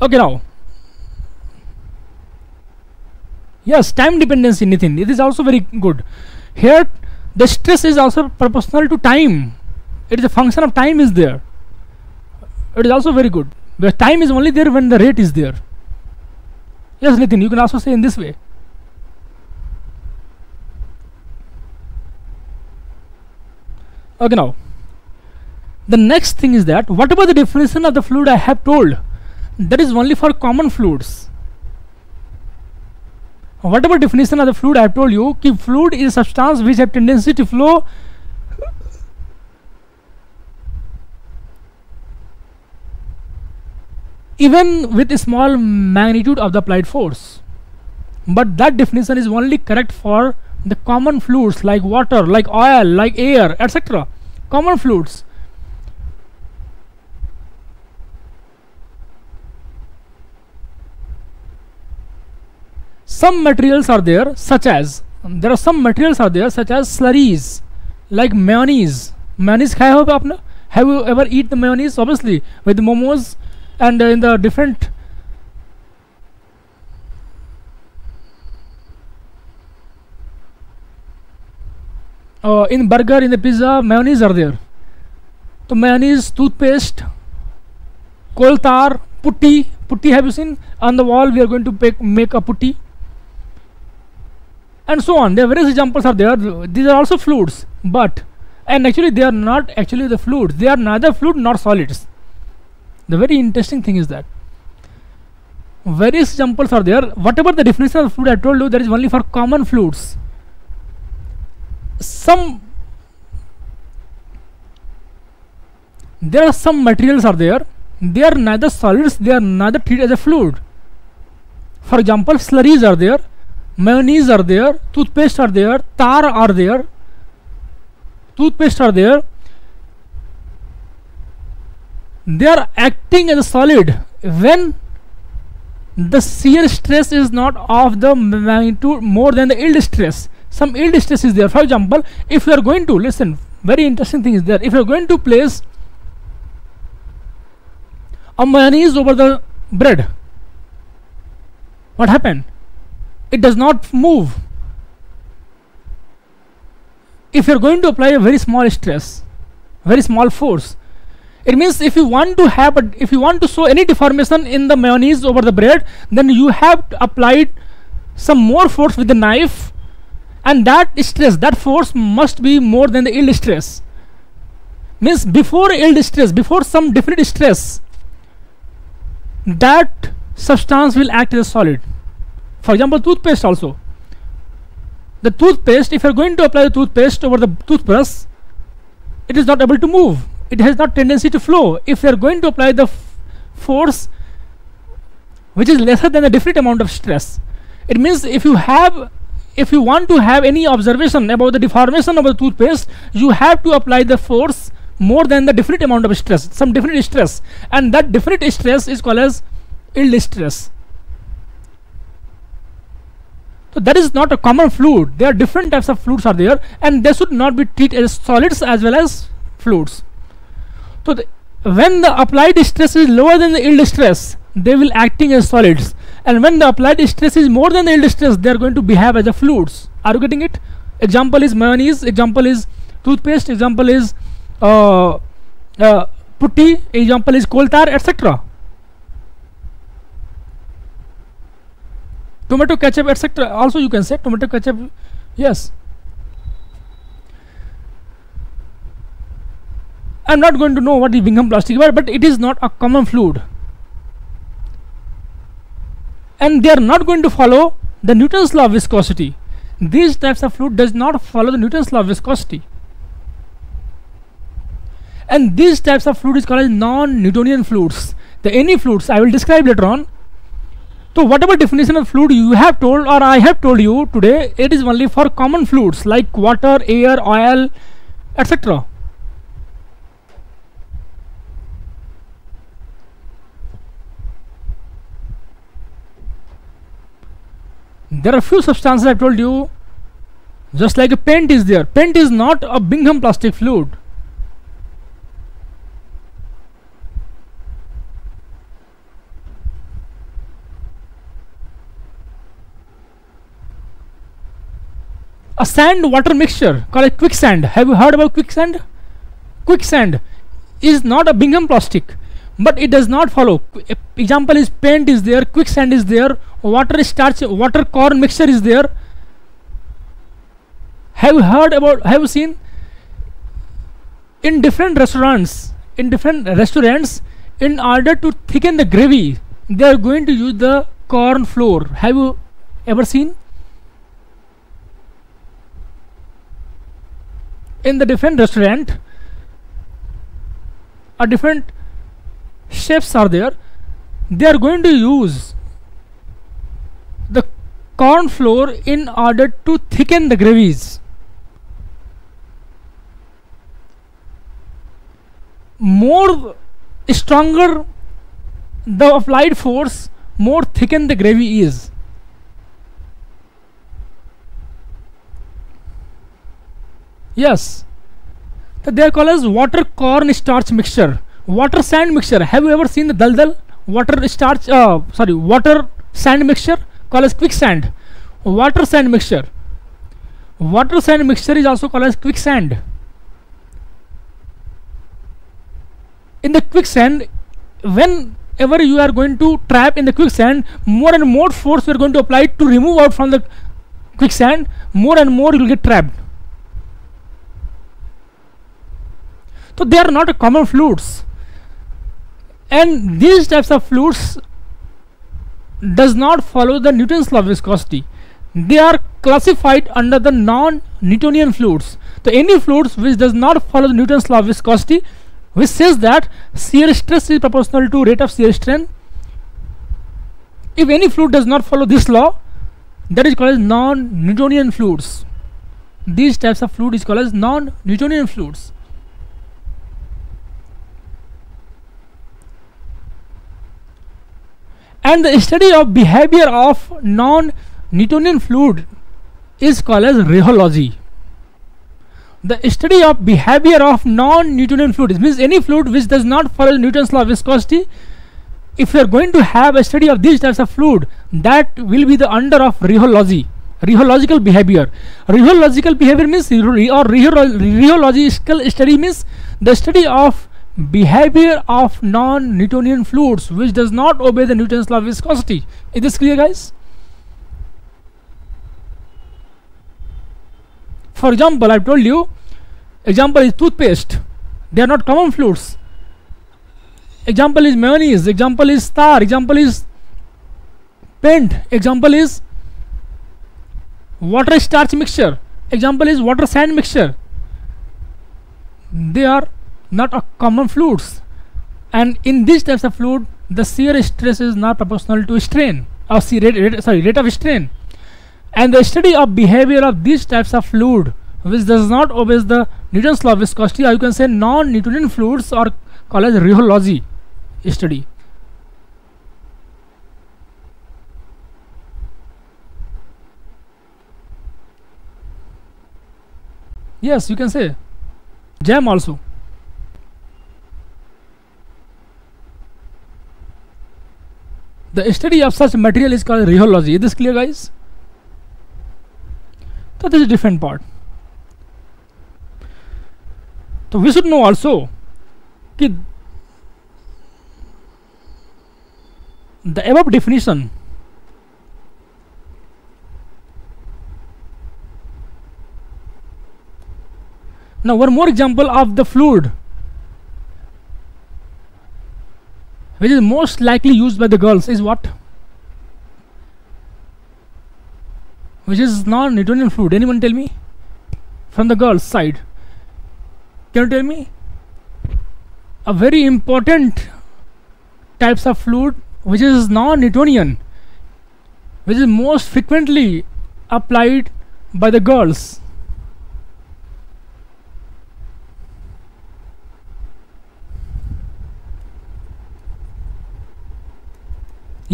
Okay, now, yes, time dependency, Nitin. It is also very good. Here, the stress is also proportional to time. It is a function of time is there. It is also very good. The time is only there when the rate is there. Yes, Nitin, you can also say in this way. Okay, now, the next thing is that whatever the definition of the fluid I have told, that is only for common fluids. Whatever definition of the fluid I have told you, ki fluid is a substance which have tendency to flow even with a small magnitude of the applied force. But that definition is only correct for the common fluids like water, like oil, like air, etc. Common fluids. Some materials are there, such as slurries like mayonnaise. Mayonnaise khaya hoga aapne? Have you ever eat the mayonnaise? Obviously, with momos and in the different in burger, in the pizza, mayonnaise are there. So mayonnaise, toothpaste, coal tar, putti. Putti have you seen? On the wall we are going to make a putti. And so on. There are various examples are there. These are also fluids, but and actually they are not actually the fluids. They are neither fluid nor solids. The very interesting thing is that various examples are there. Whatever the definition of fluid I told you, that is only for common fluids. There are some materials are there. They are neither solids. They are neither treated as a fluid. For example, slurries are there. Mayonnaise are there, toothpaste are there, tar are there, They are acting as a solid when the shear stress is not of the magnitude more than the yield stress. Some yield stress is there. For example, if you are going to, listen, very interesting thing is there. If you are going to place a mayonnaise over the bread, what happened? It does not move. If you are going to apply a very small stress, very small force, it means if you want to have a, if you want to show any deformation in the mayonnaise over the bread, then you have to apply some more force with the knife, and that stress, that force must be more than the yield stress. Means before yield stress, before some definite stress, that substance will act as a solid. For example, toothpaste also. The toothpaste, if you are going to apply the toothpaste over the toothbrush, it is not able to move. It has not tendency to flow. If you are going to apply the force which is lesser than a definite amount of stress, it means if you want to have any observation about the deformation of the toothpaste, you have to apply the force more than the definite amount of stress, some definite stress, and that definite stress is called as yield stress. So that is not a common fluid. There are different types of fluids are there, and they should not be treated as solids as well as fluids. So when the applied stress is lower than the yield stress, they will acting as solids, and when the applied stress is more than the yield stress, they are going to behave as a fluids. Are you getting it? Example is mayonnaise, example is toothpaste, example is putti, example is coal tar, etc. tomato ketchup etc. Also you can say tomato ketchup, yes. I am not going to know what the Bingham plastic were, but it is not a common fluid, and they are not going to follow the Newton's law of viscosity. These types of fluid does not follow the Newton's law of viscosity, and these types of fluid is called as non-Newtonian fluids. The any fluids I will describe later on. So whatever definition of fluid you have told or I have told you today, it is only for common fluids like water, air, oil, etc. There are few substances I have told you, just like a paint is there. Paint is not a Bingham plastic fluid. A sand water mixture called a quicksand. Have you heard about quicksand? Quicksand is not a Bingham plastic, but it does not follow. Example is paint is there, quicksand is there, water starch, water corn mixture is there. Have you heard about, have you seen in different restaurants, in order to thicken the gravy, they are going to use the corn flour. Have you ever seen? In the different restaurant, a different chefs are there, they are going to use the corn flour in order to thicken the gravies. More stronger the applied force, more thicken the gravy is. Yes, they are called as water corn starch mixture, water sand mixture. Have you ever seen the dal water starch? Sorry, water sand mixture called as quicksand. Water sand mixture. Water sand mixture is also called as quicksand. In the quicksand, whenever you are going to trap in the quicksand, more and more force we are going to apply to remove out from the quicksand. More and more you will get trapped. So they are not a common fluids, and these types of fluids does not follow the Newton's law of viscosity. They are classified under the non-Newtonian fluids. So any fluids which does not follow the Newton's law of viscosity, which says that shear stress is proportional to rate of shear strain. If any fluid does not follow this law, that is called as non-Newtonian fluids. These types of fluid is called as non-Newtonian fluids. And the study of behavior of non-Newtonian fluid is called as rheology. The study of behavior of non-Newtonian fluid means any fluid which does not follow Newton's law of viscosity. If you are going to have a study of these types of fluid, that will be the under of rheology, rheological behavior. Rheological behavior means, or rheological study means the study of behavior of non-Newtonian fluids which does not obey the Newton's law of viscosity. Is this clear, guys? For example, I told you, example is toothpaste. They are not common fluids. Example is mayonnaise, example is star, example is paint, example is water starch mixture, example is water sand mixture. They are not a common fluids, and in these types of fluid the shear stress is not proportional to strain or rate of strain, and the study of behavior of these types of fluid which does not obey the Newton's law of viscosity, or you can say non-Newtonian fluids, or called as rheology study. Yes, you can say jam also. The study of such material is called rheology. Is this clear, guys? So this is a different part. So we should know also that the above definition Now one more example of the fluid which is most likely used by the girls is what? Which is non-Newtonian fluid. Anyone tell me from the girls' side? Can you tell me? A very important types of fluid which is non-Newtonian, which is most frequently applied by the girls.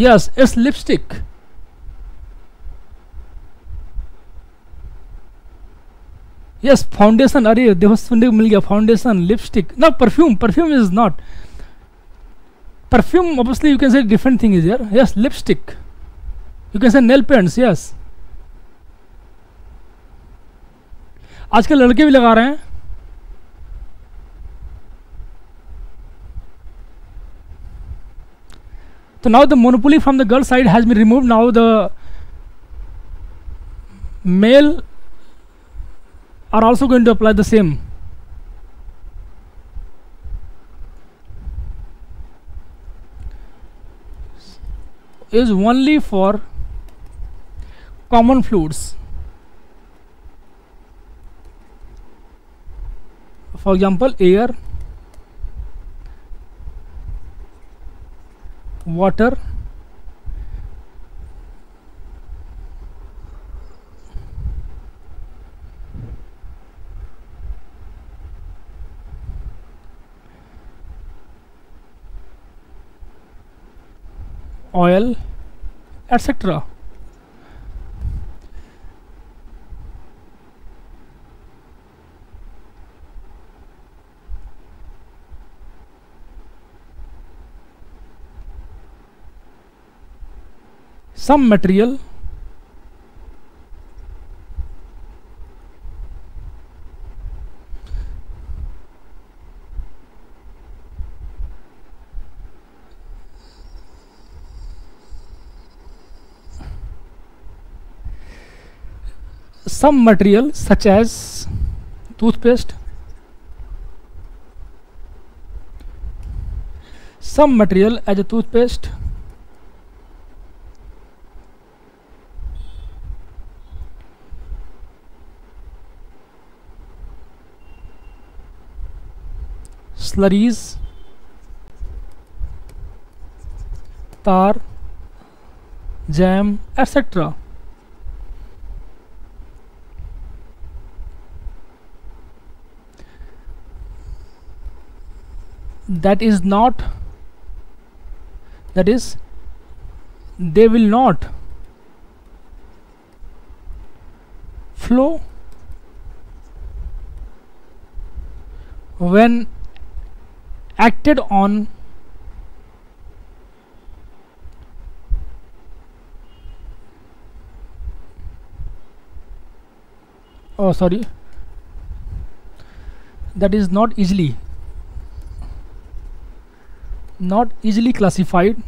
Yes, it's lipstick. Yes foundation. अरे देखो सुनने को मिल गया foundation lipstick. ना perfume. Perfume is not. Perfume obviously you can say different thing is there. Yes lipstick. You can say nail paints. Yes आजकल लड़के भी लगा रहे हैं. तो now the monopoly from the girl side has been removed. Now the male are also going to apply the same. Is only for common fluids. For example, air, water, oil, etc. Some material such as toothpaste, some material as a toothpaste, slurries, tar, jam, etc. They will not flow when acted on that is not easily classified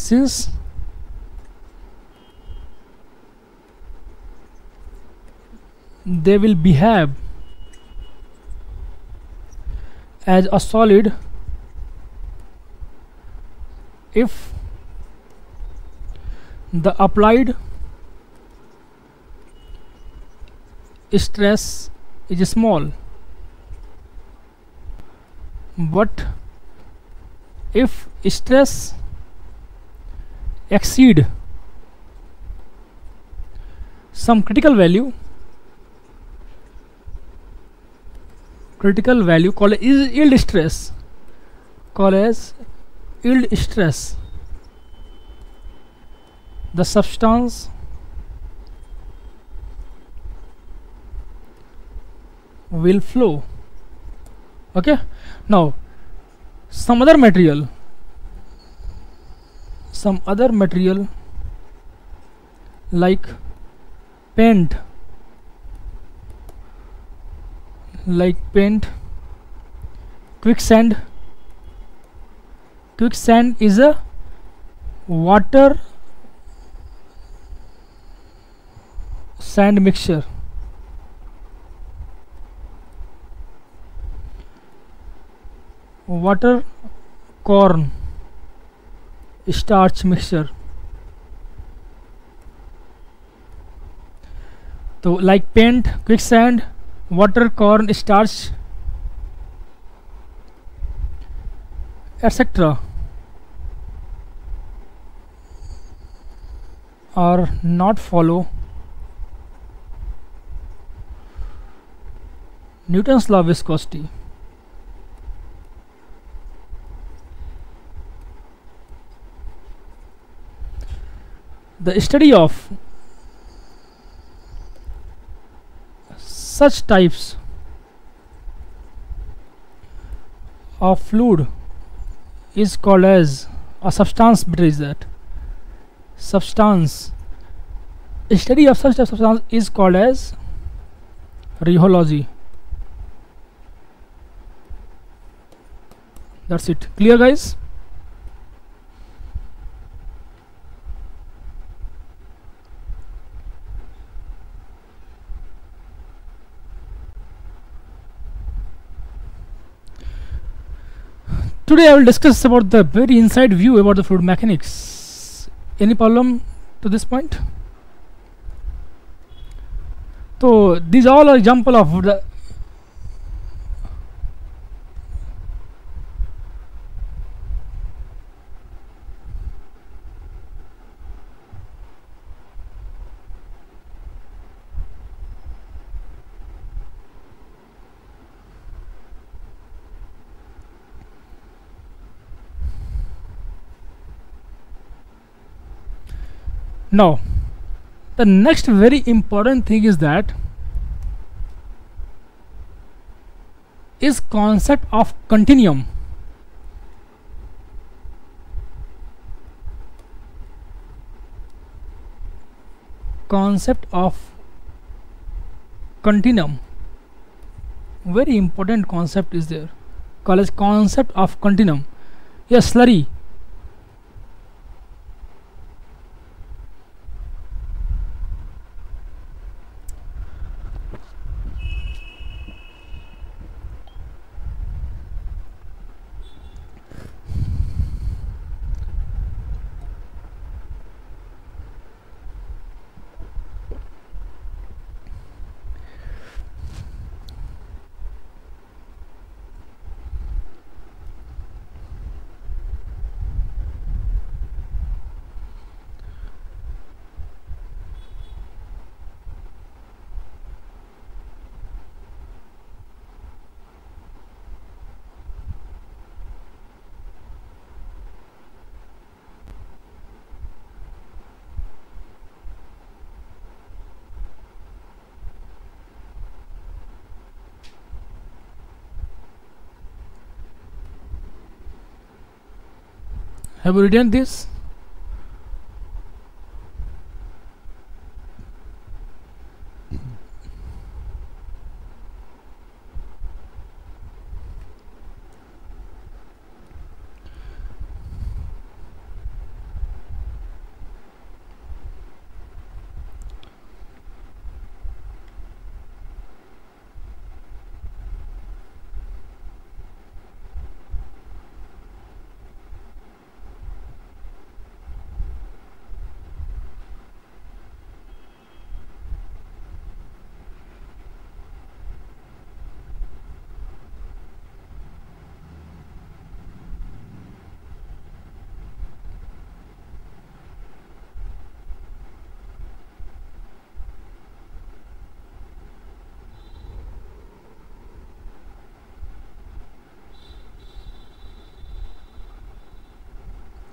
since they will behave as a solid if the applied stress is small, but if stress exceed some critical value called as yield stress, the substance will flow. Okay, now some other material like paint, quicksand is a water sand mixture. Water, corn, starch mixture. तो like paint, quick sand, water, corn, starch etcetera are not follow Newton's law of viscosity. The study of such types of fluid is called as a substance betrays that substance. Study of such types of substance is called as rheology. That's it. Clear, guys? Today I will discuss about the very inside view about the fluid mechanics. Any problem to this point? So these all are example of the now the next very important thing is that is concept of continuum. Concept of continuum, very important concept is there, called as concept of continuum. Yes, slurry, have you written this?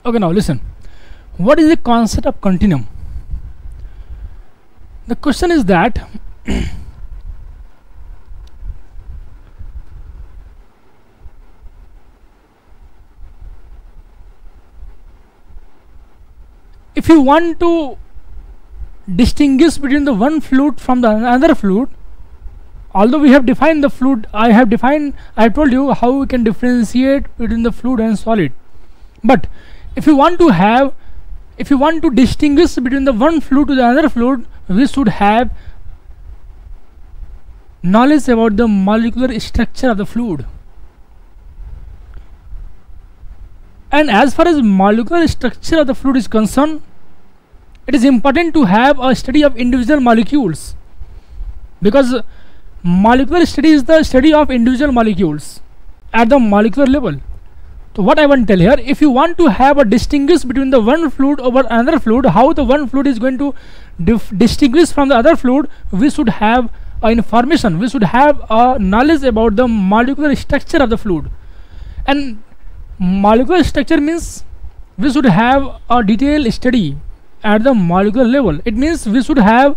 Okay, now listen, what is the concept of continuum? The question is that if you want to distinguish between the one fluid from the another fluid, although we have defined the fluid, I have told you how we can differentiate between the fluid and solid, but if you want to distinguish between the one fluid to the another fluid, we should have knowledge about the molecular structure of the fluid. And as far as molecular structure of the fluid is concerned, it is important to have a study of individual molecules, because molecular study is the study of individual molecules at the molecular level. So what I want to tell here, if you want to have a distinguish between the one fluid over another fluid, how the one fluid is going to distinguish from the other fluid, we should have information, we should have knowledge about the molecular structure of the fluid. And molecular structure means we should have a detailed study at the molecular level. It means we should have,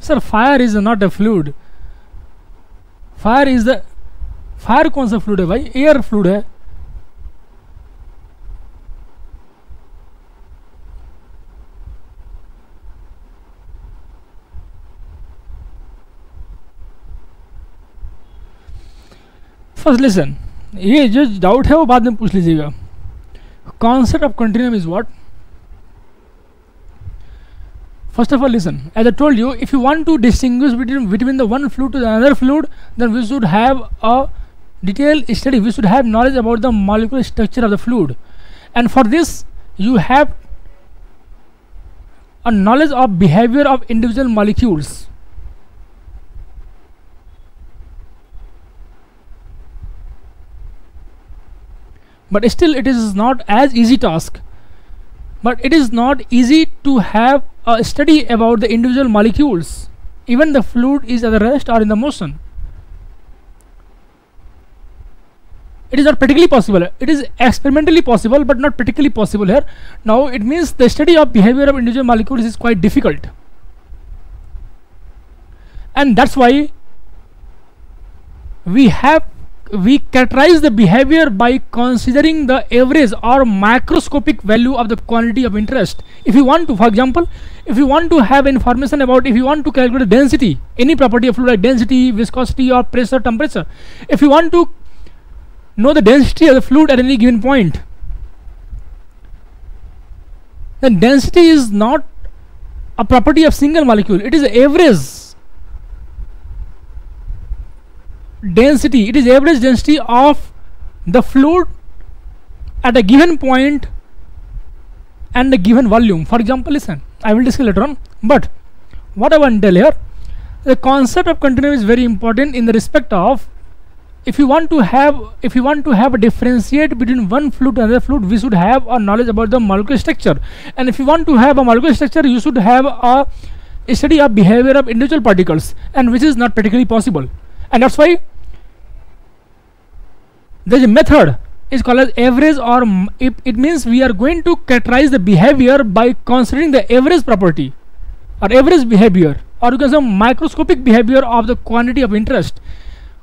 sir, fire is not a fluid, fire is the, fire कौन सा fluid है भाई, air fluid है. First lesson, ये जो doubt है वो बाद में पूछ लीजिएगा. Concept of continuum is what? First of all listen, as I told you, if you want to distinguish between the one fluid to the another fluid, then we should have a detail study, we should have knowledge about the molecular structure of the fluid. And for this you have a knowledge of behaviour of individual molecules. But still it is not as easy task, but it is not easy to have a study about the individual molecules, even the fluid is at the rest or in the motion. It is not practically possible, it is experimentally possible but not practically possible here. Now it means the study of behavior of individual molecules is quite difficult, and that's why we characterize the behavior by considering the average or macroscopic value of the quantity of interest. If you want to, for example, if you want to have information about, if you want to calculate density, any property of fluid like density, viscosity or pressure, temperature, if you want to know the density of the fluid at any given point, then density is not a property of single molecule, it is average density, it is average density of the fluid at a given point and a given volume. For example, listen, I will discuss later on, but what I want to tell here, the concept of continuum is very important in the respect of, if you want to have a differentiate between one fluid and another fluid, we should have a knowledge about the molecular structure. And if you want to have a molecular structure, you should have a study of behavior of individual particles, and which is not practically possible. And that's why the method is called as average, or it means we are going to characterize the behavior by considering the average property or average behavior, or you can say microscopic behavior of the quantity of interest.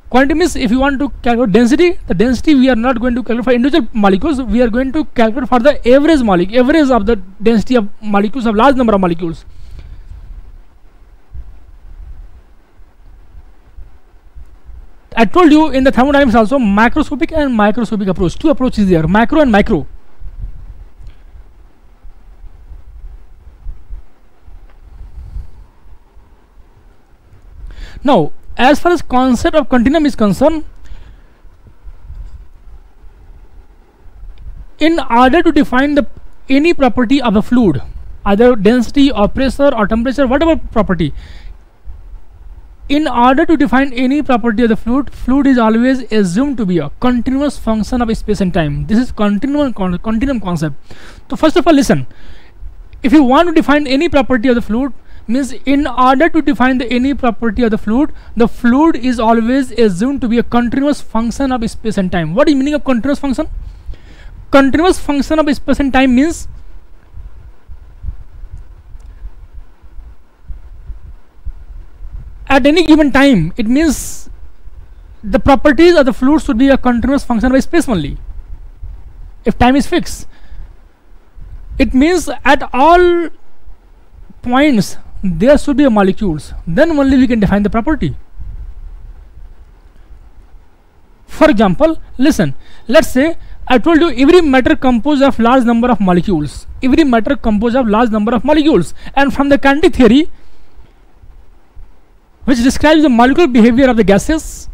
Quantity means if you want to calculate density, the density we are not going to calculate for individual molecules, we are going to calculate for the average molecule, average of the density of molecules, of large number of molecules. I told you in the thermodynamics also, macroscopic and microscopic approach, two approaches there, macro and micro. Now as far as concept of continuum is concerned, in order to define the any property of a fluid, either density or pressure or temperature, whatever property, in order to define any property of the fluid, fluid is always assumed to be a continuous function of space and time. This is continuum concept. So first of all listen, if you want to define any property of the fluid, means in order to define any property of the fluid is always assumed to be a continuous function of space and time. What is meaning of continuous function? Continuous function of space and time means at any given time, it means the properties of the fluid should be a continuous function of space only. If time is fixed, it means at all points there should be a molecules, then only we can define the property. For example, listen, let's say I told you every matter composed of large number of molecules. Every matter composed of large number of molecules. And from the Candy theory, which describes the molecular behavior of the gases,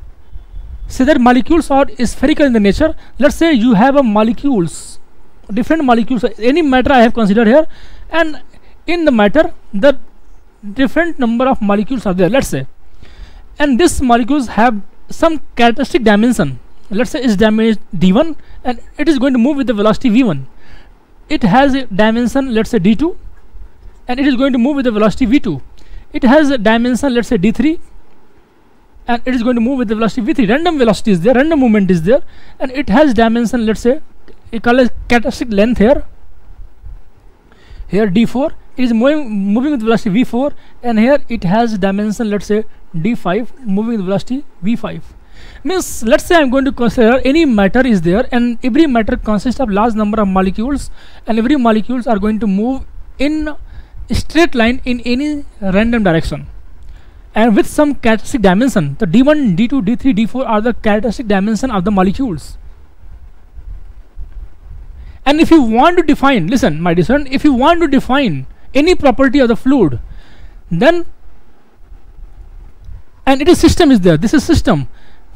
say that molecules are spherical in the nature. Let's say you have a molecules, different molecules. Any matter I have considered here, and in the matter, the different number of molecules are there. Let's say, and these molecules have some characteristic dimension. Let's say its dimension d1, and it is going to move with the velocity v1. It has a dimension, let's say d2, and it is going to move with the velocity v2. It has a dimension, let's say d3, and it is going to move with the velocity v3. Random velocity is there, random movement is there, and it has dimension, let's say a characteristic length here. Here d4, it is moving with velocity v4, and here it has dimension, let's say d5, moving with velocity v5. Means, let's say I am going to consider any matter is there, and every matter consists of large number of molecules, and every molecules are going to move in straight line in any random direction, and with some characteristic dimension. The d1, d2, d3, d4 are the characteristic dimension of the molecules. And if you want to define, listen my dear son, if you want to define any property of the fluid, then, and it is system is there, this is system.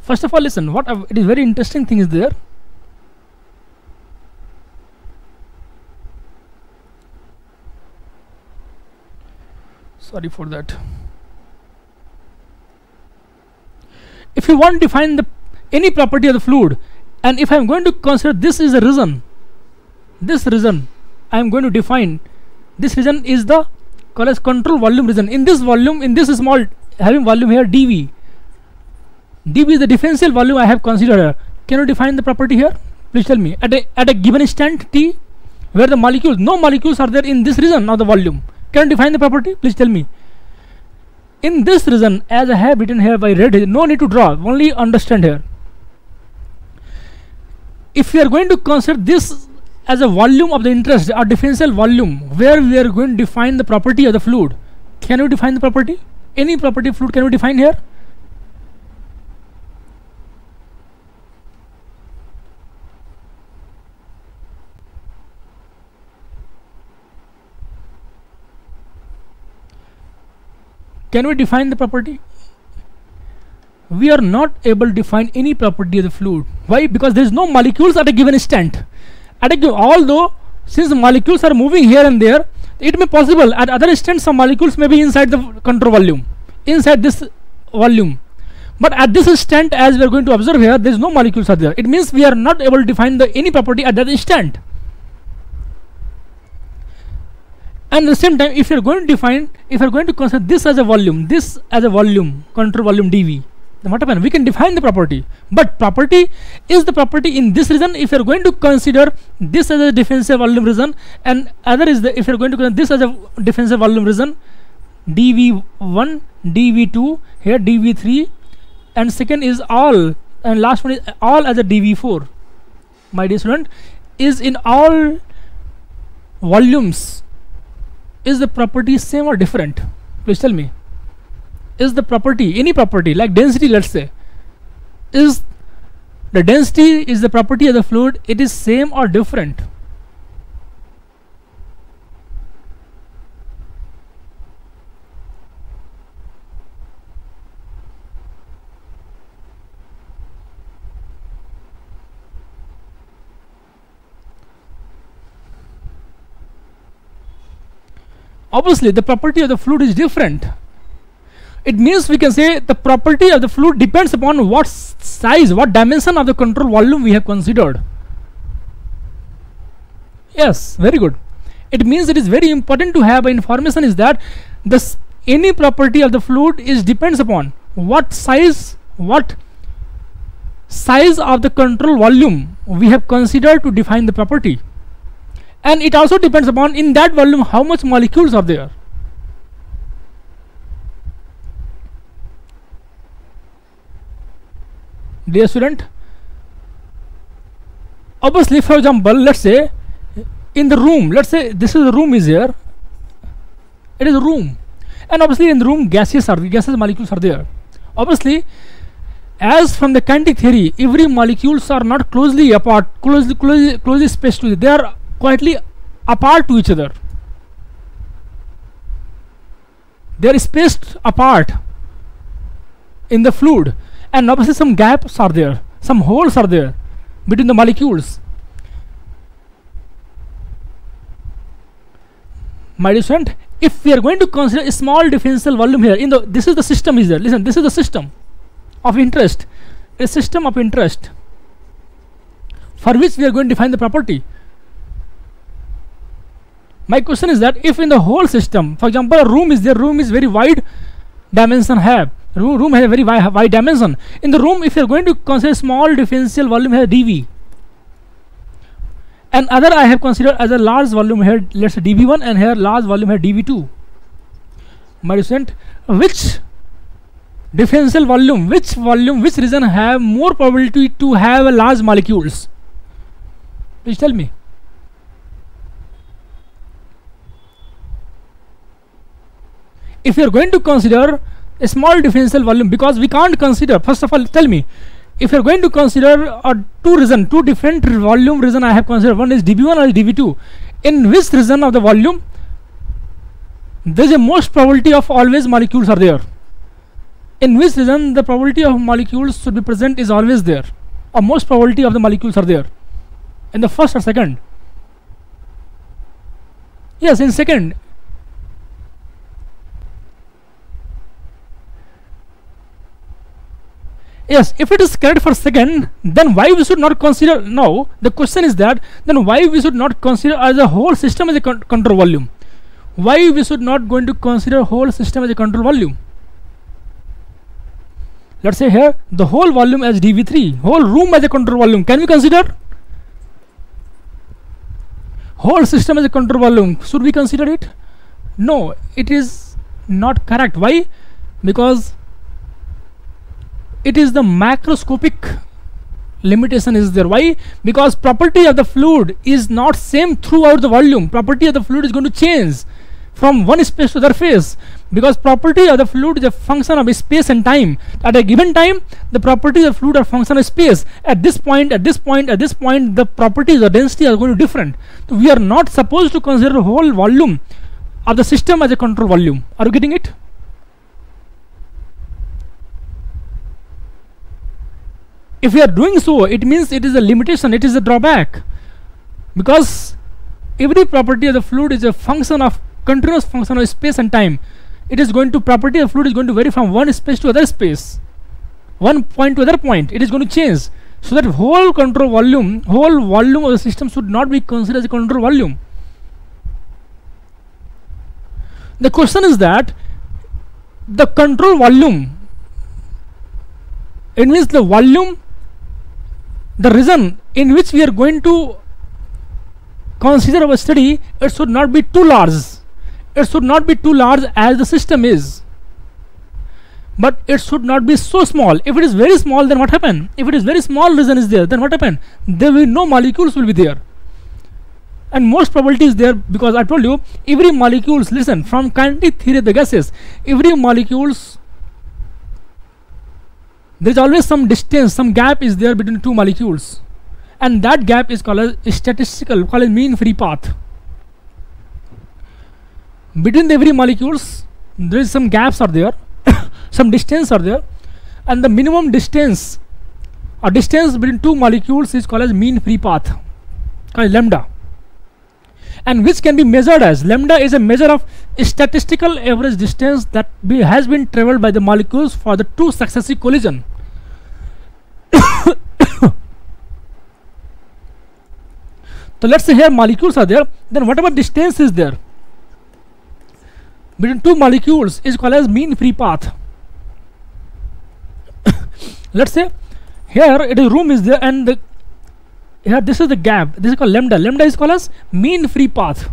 First of all, listen, what it is very interesting thing is there. Sorry for that. If you want to define the any property of the fluid, and if I am going to consider this is a reason, this reason I am going to define, this reason is the called as control volume reason. In this volume, in this small having volume here dv is the differential volume I have considered here. Can you define the property here? Please tell me. At a given instant t, where the molecules, no molecules are there in this region of the volume, can you define the property? Please tell me. In this region, as I have written here by red, no need to draw, only understand here. If we are going to consider this as a volume of the interest or differential volume, where we are going to define the property of the fluid, can you define the property? Any property of fluid can you define here? Can we define the property? We are not able to define any property of the fluid. Why? Because there is no molecules at a given instant. Although since molecules are moving here and there, it may possible at other instants some molecules may be inside the control volume, inside this volume. But at this instant, as we are going to observe here, there is no molecules are there. It means we are not able to define any property at that instant. And at the same time, if you are going to define, if you are going to consider this as a volume, control volume dv, then what happens? We can define the property. But property is the property in this region. If you are going to consider this as a differential volume region, and other is the, if you are going to consider this as a differential volume region, dv1, dv2, here dv3, and second is all, and last one is all as a dv4. My dear student, is in all volumes, is the property same or different? Please tell me. Is the property, any property like density, let's say, is the density is the property of the fluid, it is same or different? Obviously the property of the fluid is different. It means we can say the property of the fluid depends upon what size, what dimension of the control volume we have considered. Yes, very good. It means it is very important to have information is that this any property of the fluid is depends upon what size of the control volume we have considered to define the property. And it also depends upon in that volume how much molecules are there. Dear student, obviously, for example, let's say in the room, let's say this is the room is here, it is a room, and obviously in the room gases molecules are there. Obviously As from the Cantic theory, every molecules are not closely apart, closely spaced to each other. They are quietly apart to each other. They are spaced apart in the fluid, and obviously some gaps are there, some holes are there between the molecules. My dear student, if we are going to consider a small differential volume here, this is the system is there. Listen, this is the system of interest, a system of interest for which we are going to define the property. My question is that if in the whole system, for example, a room is there, room is very wide dimension have, room has a very wide dimension. In the room, if you are going to consider small differential volume here dv, and other I have considered as a large volume here, let's say dv1, and here large volume here dv2. My student, which differential volume, which region have more probability to have a large molecules? Please tell me. If you are going to consider a small differential volume, because we can't consider, first of all tell me, if you are going to consider two different volume region I have considered, one is dv1 or dv2, in which region of the volume there is a most probability of always molecules are there? In which region the probability of molecules should be present is always there, or most probability of the molecules are there? In the first or second? Yes, in second. Yes, if it is correct for second, then why we should not consider, now the question is that then why we should not consider as a whole system as a control volume? Why we should not going to consider whole system as a control volume? Let's say here the whole volume as dv3, whole room as a control volume. Can we consider whole system as a control volume? Should we consider it? No, it is not correct. Why? Because it is the macroscopic limitation is there. Why? Because property of the fluid is not same throughout the volume. Property of the fluid is going to change from one space to the other phase, because property of the fluid is a function of space and time. At a given time, the properties of fluid are function of space. At this point, at this point, at this point, the properties or density are going to be different. So we are not supposed to consider the whole volume of the system as a control volume. Are you getting it? If we are doing so, it means it is a limitation, it is a drawback, because every property of the fluid is a function of continuous function of space and time. It is going to, property of fluid is going to vary from one space to other space, one point to other point. It is going to change, so that whole control volume, whole volume of the system should not be considered as a control volume. The question is that the control volume, it means the volume, the region in which we are going to consider our study, it should not be too large. It should not be too large as the system is, but it should not be so small. If it is very small, then what happen? If it is very small region is there, then what happen? There will no molecules will be there, and most probability is there, because I told you every molecules. Listen, from Cantic theory of the gases, every molecules, there is always some distance, some gap is there between two molecules, and that gap is called as statistical, called as mean free path. Between the every molecules, there is some gaps are there, some distance are there, and the minimum distance or distance between two molecules is called as mean free path, called lambda, and which can be measured as, lambda is a measure of statistical average distance that has been traveled by the molecules for the two successive collision. So let's say here molecules are there, then whatever distance is there between two molecules is called as mean free path. Let's say here it is room is there, and the here this is the gap, this is called lambda. Lambda is called as mean free path,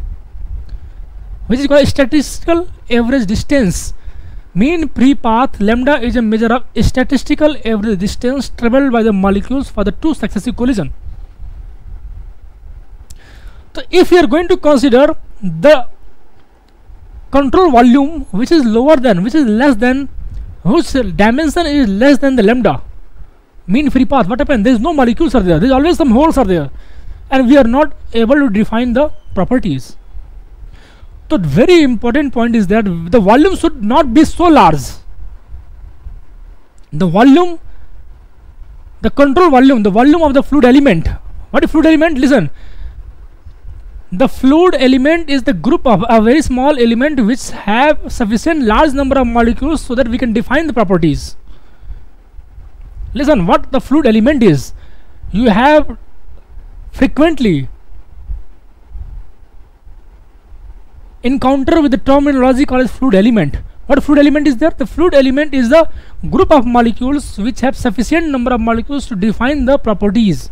which is called statistical average distance. Mean free path lambda is a measure of statistical average distance traveled by the molecules for the two successive collision. So if you are going to consider the control volume which is lower than, which is less than, whose dimension is less than the lambda, mean free path, what happened? There is no molecules are there, there is always some holes are there, and we are not able to define the properties. So the very important point is that the volume should not be so large. The volume, the control volume, the volume of the fluid element. What is fluid element? Listen, the fluid element is the group of a very small element which have sufficient large number of molecules so that we can define the properties. Listen, what the fluid element is, you have frequently encounter with the terminology called as fluid element. What fluid element is there? The fluid element is the group of molecules which have sufficient number of molecules to define the properties.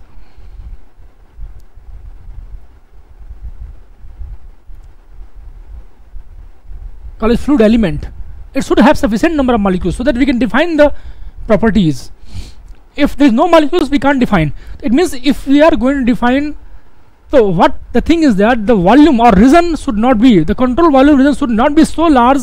Called as fluid element. It should have sufficient number of molecules so that we can define the properties. If there is no molecules, we can't define. It means if we are going to define, so what the thing is that the volume or region should not be, the control volume region should not be so large .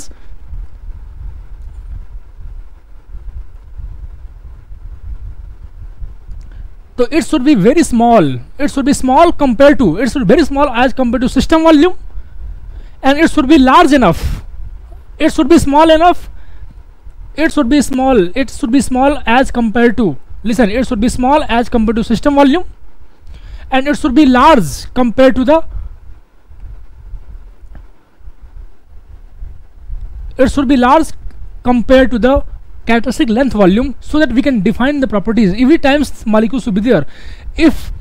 So it should be very small. It should be small compared to, it should be very small as compared to system volume, and it should be large enough. It should be small enough. It should be small. It should be small as compared to, listen, it should be small as compared to system volume, and it should be large compared to the, it should be large compared to the characteristic length volume, so that we can define the properties. Every time molecules should be there. If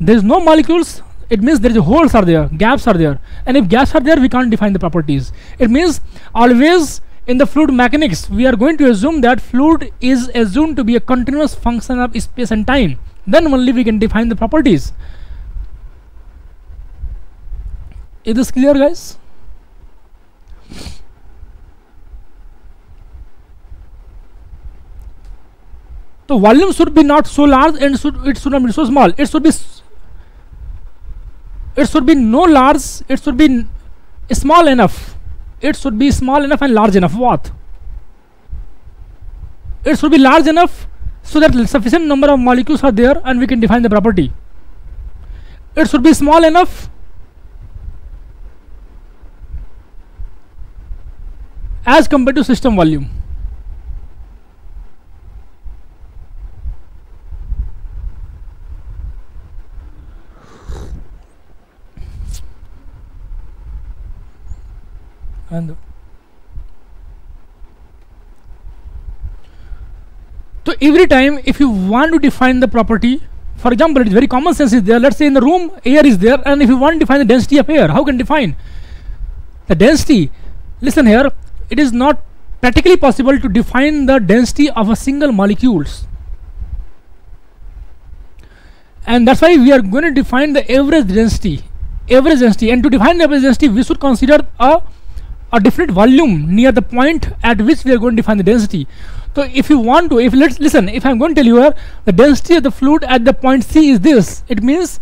there is no molecules, it means there is holes are there, gaps are there, and if gaps are there, we can't define the properties. It means always in the fluid mechanics, we are going to assume that fluid is assumed to be a continuous function of space and time. Then only we can define the properties. Is this clear, guys? So volume should be not so large, and it should not be so small. It should be no large. It should be small enough. It should be small enough and large enough. What? It should be large enough so that sufficient number of molecules are there and we can define the property. It should be small enough as compared to system volume. And so every time if you want to define the property, for example, it is very common sense is there, let's say in the room air is there, and if you want to define the density of air, how can define the density? Listen here, it is not practically possible to define the density of a single molecules, and that's why we are going to define the average density, and to define the average density we should consider a different volume near the point at which we are going to define the density. So if you want to, if let's listen, if I am going to tell you here the density of the fluid at the point C is this, it means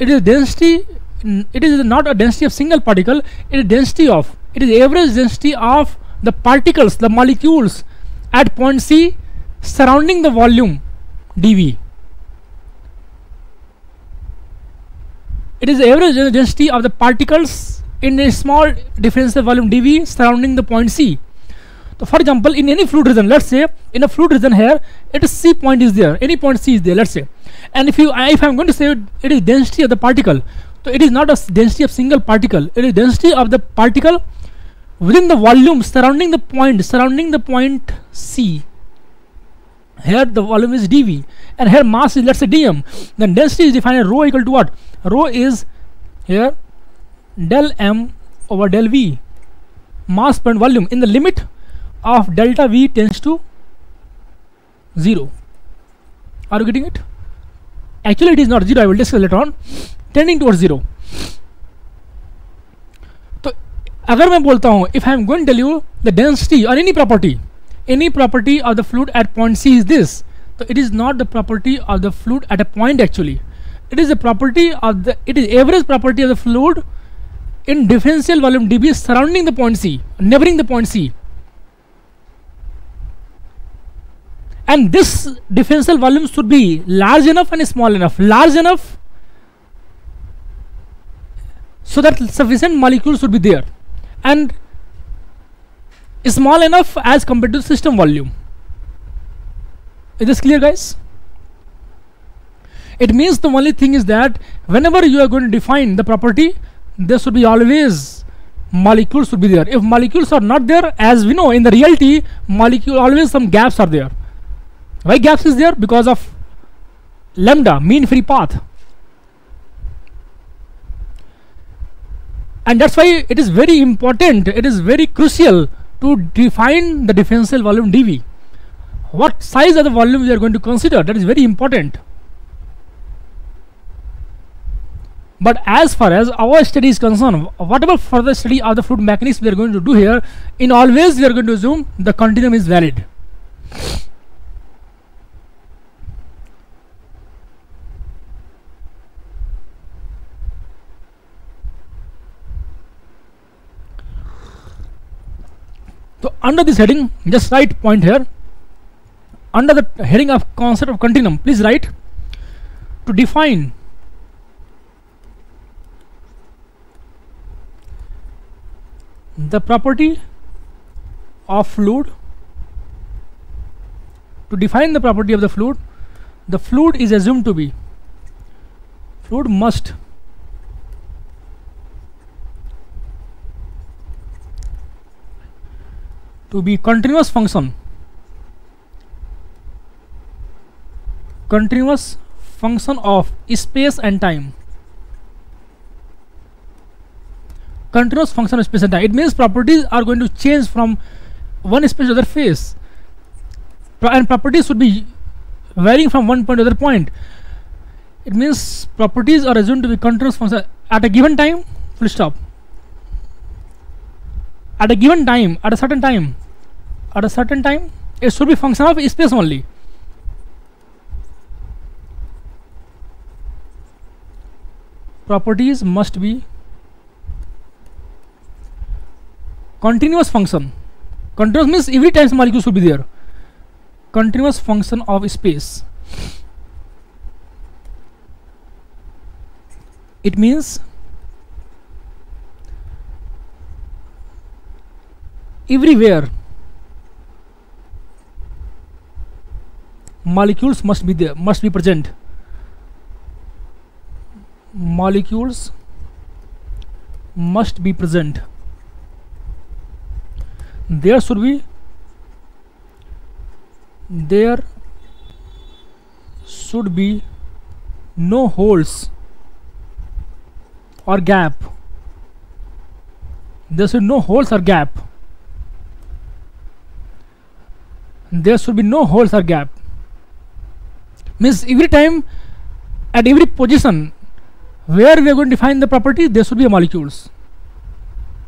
it is density, it is not a density of single particle, it is density of, it is average density of the particles, the molecules at point C surrounding the volume dV. It is average density of the particles in a small differential volume dV surrounding the point C. So for example, in any fluid region, let's say in a fluid region here, it is C point is there, any point C is there, let's say, and if I am going to say it is density of the particle, so it is not a density of single particle, it is density of the particle within the volume surrounding the point C. Here the volume is dV, and here mass is, let's say, dm. Then density is defined as rho equal to what? Rho is here del m over del v, mass per volume, in the limit of delta v tends to 0. Are you getting it? Actually it is not 0, I will discuss later on, tending towards 0. So agar main bolta hu, if I am going to tell you the density or any property of the fluid at point C is this, so it is not the property of the fluid at a point actually, it is a property of the, it is average property of the fluid in differential volume dB surrounding the point C, neighboring the point C. and this differential volume should be large enough and small enough, large enough so that sufficient molecules should be there, and small enough as compared to system volume. Is this clear, guys? It means the only thing is that whenever you are going to define the property, there should be always molecules should be there. If molecules are not there, as we know in the reality, molecule always some gaps are there. Why gaps is there? Because of lambda, mean free path. And that's why it is very important, it is very crucial to define the differential volume dV. What size of the volume we are going to consider, that is very important. But as far as our study is concerned, whatever further study of the fluid mechanics we are going to do here, in always we are going to assume the continuum is valid. So under this heading, just write point here. Under the heading of concept of continuum, please write to define the property of fluid. To define the property of the fluid is assumed to be, fluid must to be continuous function, of space and time. Continuous function of space and time. It means properties are going to change from one space to other phase, and properties should be varying from one point to other point. It means properties are assumed to be continuous function at a given time. Full stop. At a given time, at a certain time. At a certain time, it should be function of space only. Properties must be continuous function. Continuous means every time molecule should be there. Continuous function of space. It means everywhere molecules must be there, must be present. Molecules must be present. There should be no holes or gap. There should be no holes or gap. There should be no holes or gap. Means every time, at every position where we are going to define the property, there should be a molecules.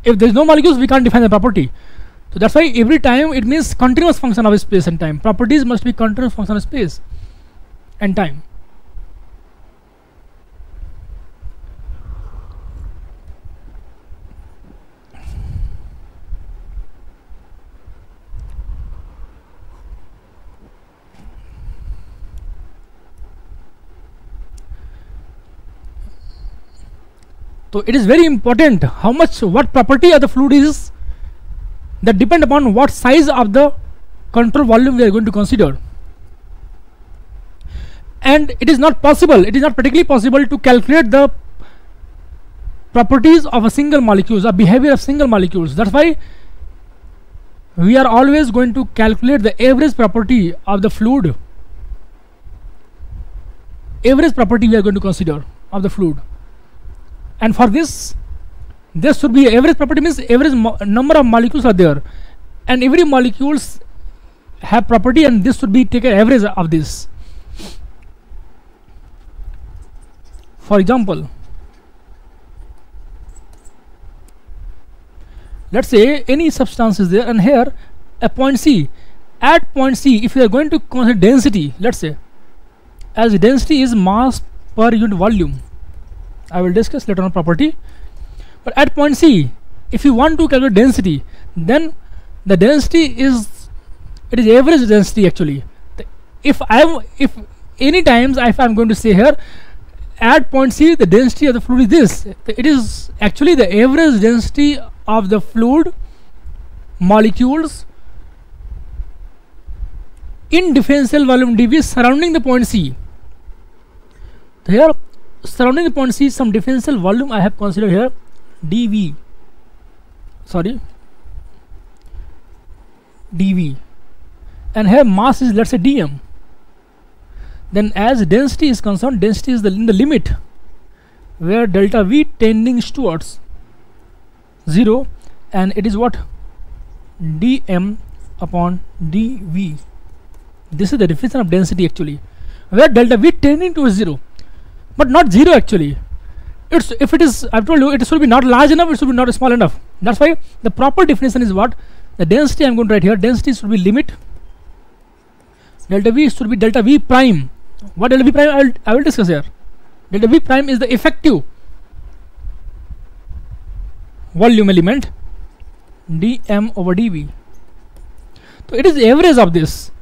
If there is no molecules, we can't define the property. So that's why every time, it means continuous function of space and time. Properties must be continuous function of space and time. So it is very important how much, what property of the fluid is, that depend upon what size of the control volume we are going to consider. And it is not possible, it is not practically possible to calculate the properties of a single molecules or behavior of single molecules. That's why we are always going to calculate the average property of the fluid. Average property we are going to consider of the fluid. And for this, there should be average property, means average number of molecules are there, and every molecules have property, and this should be taken average of this. For example, let's say any substance is there, and here a point C. At point C, if you are going to consider density, let's say, as density is mass per unit volume. I will discuss later on property, but at point C, if you want to calculate density, then the density is, it is average density actually. The if any times if I'm going to say here at point C the density of the fluid is this, it is actually the average density of the fluid molecules in differential volume dV surrounding the point C. Here surrounding the point C some differential volume I have considered here dV, sorry dV, and here mass is let's say dm. Then as density is concerned, density is in the limit where delta V tending towards 0, and it is what dm upon dV. This is the definition of density actually, where delta V tending towards 0, but not 0 actually. It's if it is, I've told you, it should be not large enough, it should be not small enough. That's why the proper definition is what the density I'm going to write here. Density should be limit, delta V should be delta V prime. What delta V prime I will discuss here. Delta V prime is the effective volume element dm over dV. So it is the average of this,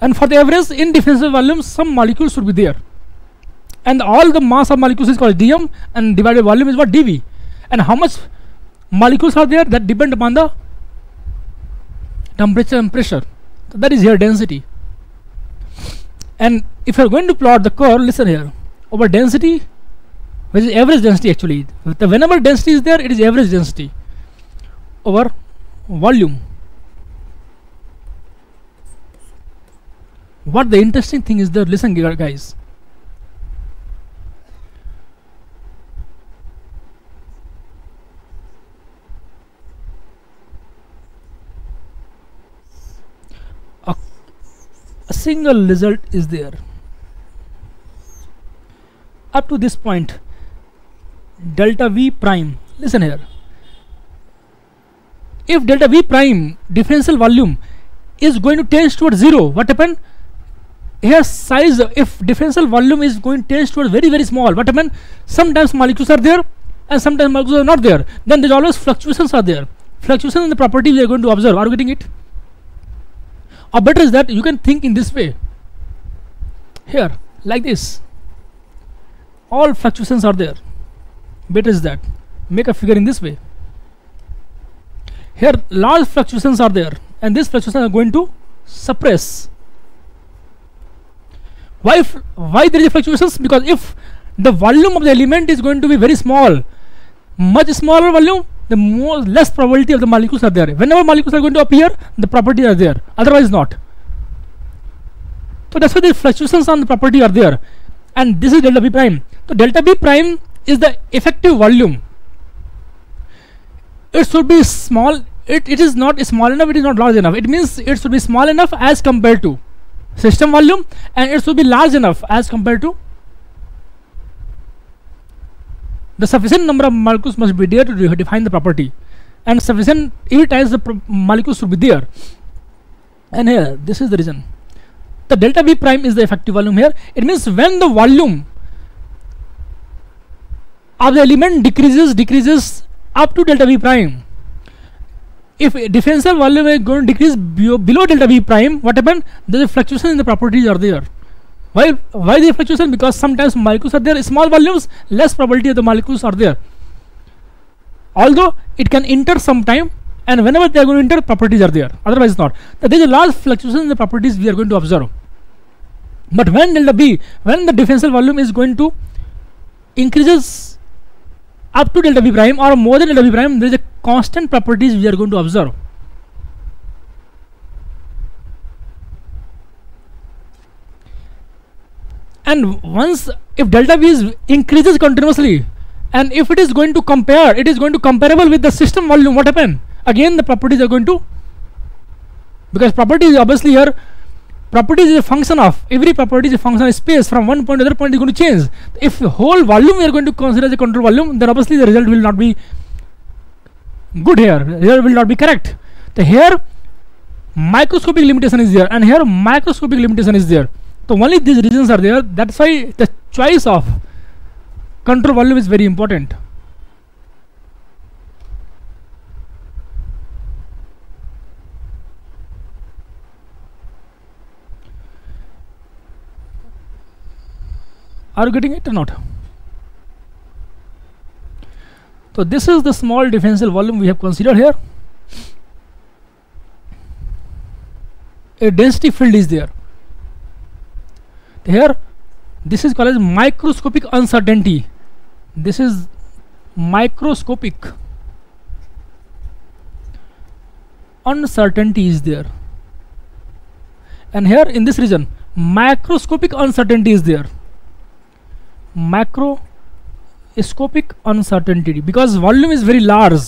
and for the average in differential volume some molecules should be there, and all the mass of molecules is called dm, and divided by volume is what dV. And how much molecules are there, that depend upon the temperature and pressure. So that is here density. And if you are going to plot the curve, listen here, over density, which is average density actually, whenever density is there it is average density, over volume. What the interesting thing is there, listen guys, a single result is there up to this point, delta V prime. Listen here, if delta V prime differential volume is going to tend towards 0, what happened here? Size, if differential volume is going to tend towards very very small, what happened? Sometimes molecules are there and sometimes molecules are not there, then there is always fluctuations are there, fluctuations in the property we are going to observe. Are you getting it? Or better is that you can think in this way here, like this, all fluctuations are there. Better is that make a figure in this way. Here large fluctuations are there, and these fluctuations are going to suppress. Why there is fluctuations? Because if the volume of the element is going to be very small, much smaller volume, the more less probability of the molecules are there. Whenever molecules are going to appear, the properties are there, otherwise not. So that's why the fluctuations on the property are there, and this is delta B prime. So delta B prime is the effective volume. It should be small, it is not small enough, it is not large enough. It means it should be small enough as compared to system volume, and it should be large enough as compared to the sufficient number of molecules must be there to define the property, and sufficient eight times the molecules should be there. And here this is the reason the delta V prime is the effective volume here. It means when the volume of the element decreases up to delta V prime, if differential volume is going to decrease below delta V prime, what happened? There is a fluctuation in the properties are there. Why the fluctuation? Because sometimes molecules are there, small volumes, less probability of the molecules are there, although it can enter sometime, and whenever they are going to enter, properties are there, otherwise not. There is a large fluctuation in the properties we are going to observe. But when delta B, when the differential volume is going to increases up to delta B prime or more than delta B prime, there is a constant properties we are going to observe. And once if delta V is increases continuously, and if it is going to compare, it is going to comparable with the system volume, what happen? Again the properties are going to, because property is obviously here, properties is a function of, every property is a function of space, from one point to other point is going to change. If whole volume we are going to consider as a control volume, then obviously the result will not be good here, the result will not be correct. So here microscopic limitation is there, and here microscopic limitation is there. So only these reasons are there. That's why the choice of control volume is very important. Are you getting it or not? So this is the small differential volume we have considered here. A density field is there. Here, this is called as microscopic uncertainty. This is microscopic uncertainty is there. And here in this region, macroscopic uncertainty is there. Macroscopic uncertainty, because volume is very large,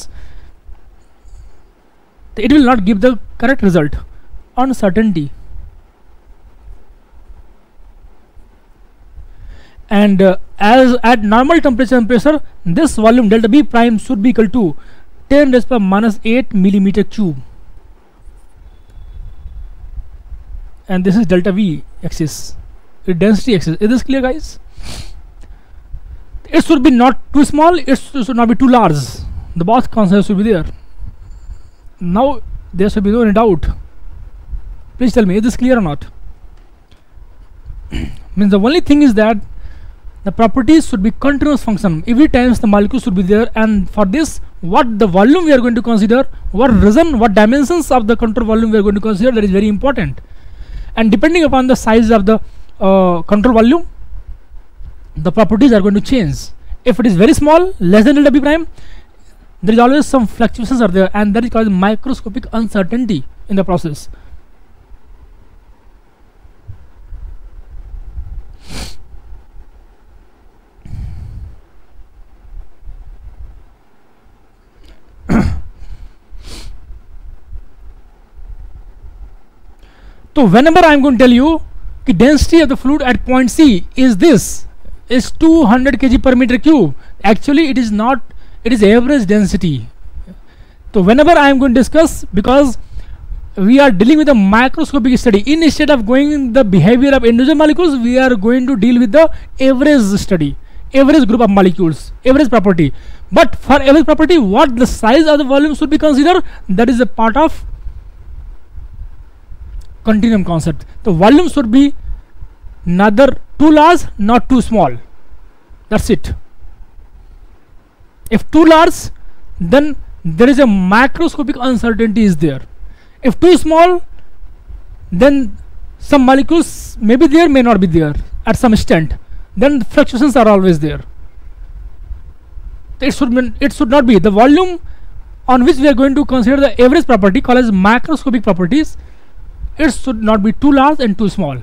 it will not give the correct result. Uncertainty. And as at normal temperature and pressure, this volume delta B prime should be equal to 10⁻⁸ millimeter cube. And this is delta V axis, the density axis. Is this clear, guys? It should be not too small, it should not be too large. The both concepts should be there. Now there should be no doubt. Please tell me, is this clear or not? Means the only thing is that the properties should be continuous function. Every times the molecule should be there, and for this, what the volume we are going to consider, what reason, what dimensions of the control volume we are going to consider, that is very important. And depending upon the size of the control volume, the properties are going to change. If it is very small, less than delta B prime, there is always some fluctuations are there, and that is called microscopic uncertainty in the process. So whenever I am going to tell you the density of the fluid at point C is this, is 200 kg per meter cube, actually it is not, it is average density. So whenever I am going to discuss, because we are dealing with a microscopic study, instead of going the behavior of individual molecules, we are going to deal with the average study, average group of molecules, average property. But for average property, what the size of the volume should be considered, that is a part of continuum concept. The volume should be neither too large nor too small. That's it. If too large, then there is a macroscopic uncertainty is there. If too small, then some molecules may be there, may not be there at some extent. Then the fluctuations are always there. It should not be the volume on which we are going to consider the average property, called as macroscopic properties. It should not be too large and too small.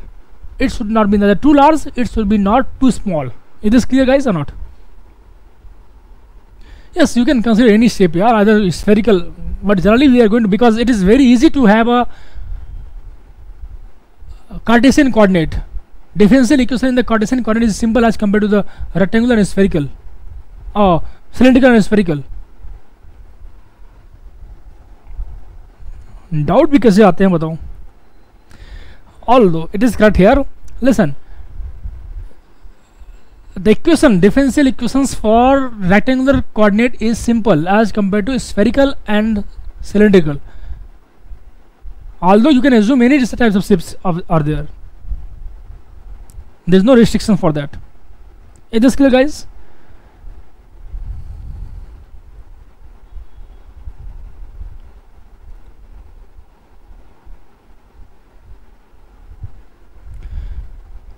It should not be neither too large, it should be not too small. Is this clear, guys, or not? Yes, you can consider any shape here, either spherical, but generally we are going to, because it is very easy to have a Cartesian coordinate. Differential equation in the Cartesian coordinate is simple as compared to the rectangular and spherical, or cylindrical and spherical. Doubt भी कैसे आते हैं बताओ. Although it is correct here, listen, the equation, differential equations for rectangular coordinate is simple as compared to spherical and cylindrical, although you can assume many types of shapes are there. There is no restriction for that. Is this clear, guys?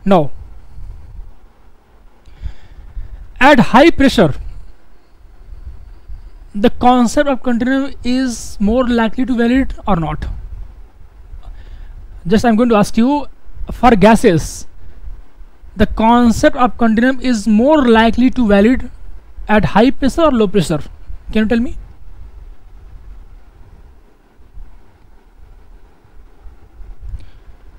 Now, at high pressure, the concept of continuum is more likely to valid or not? Just I am going to ask you, for gases, the concept of continuum is more likely to valid at high pressure or low pressure? Can you tell me?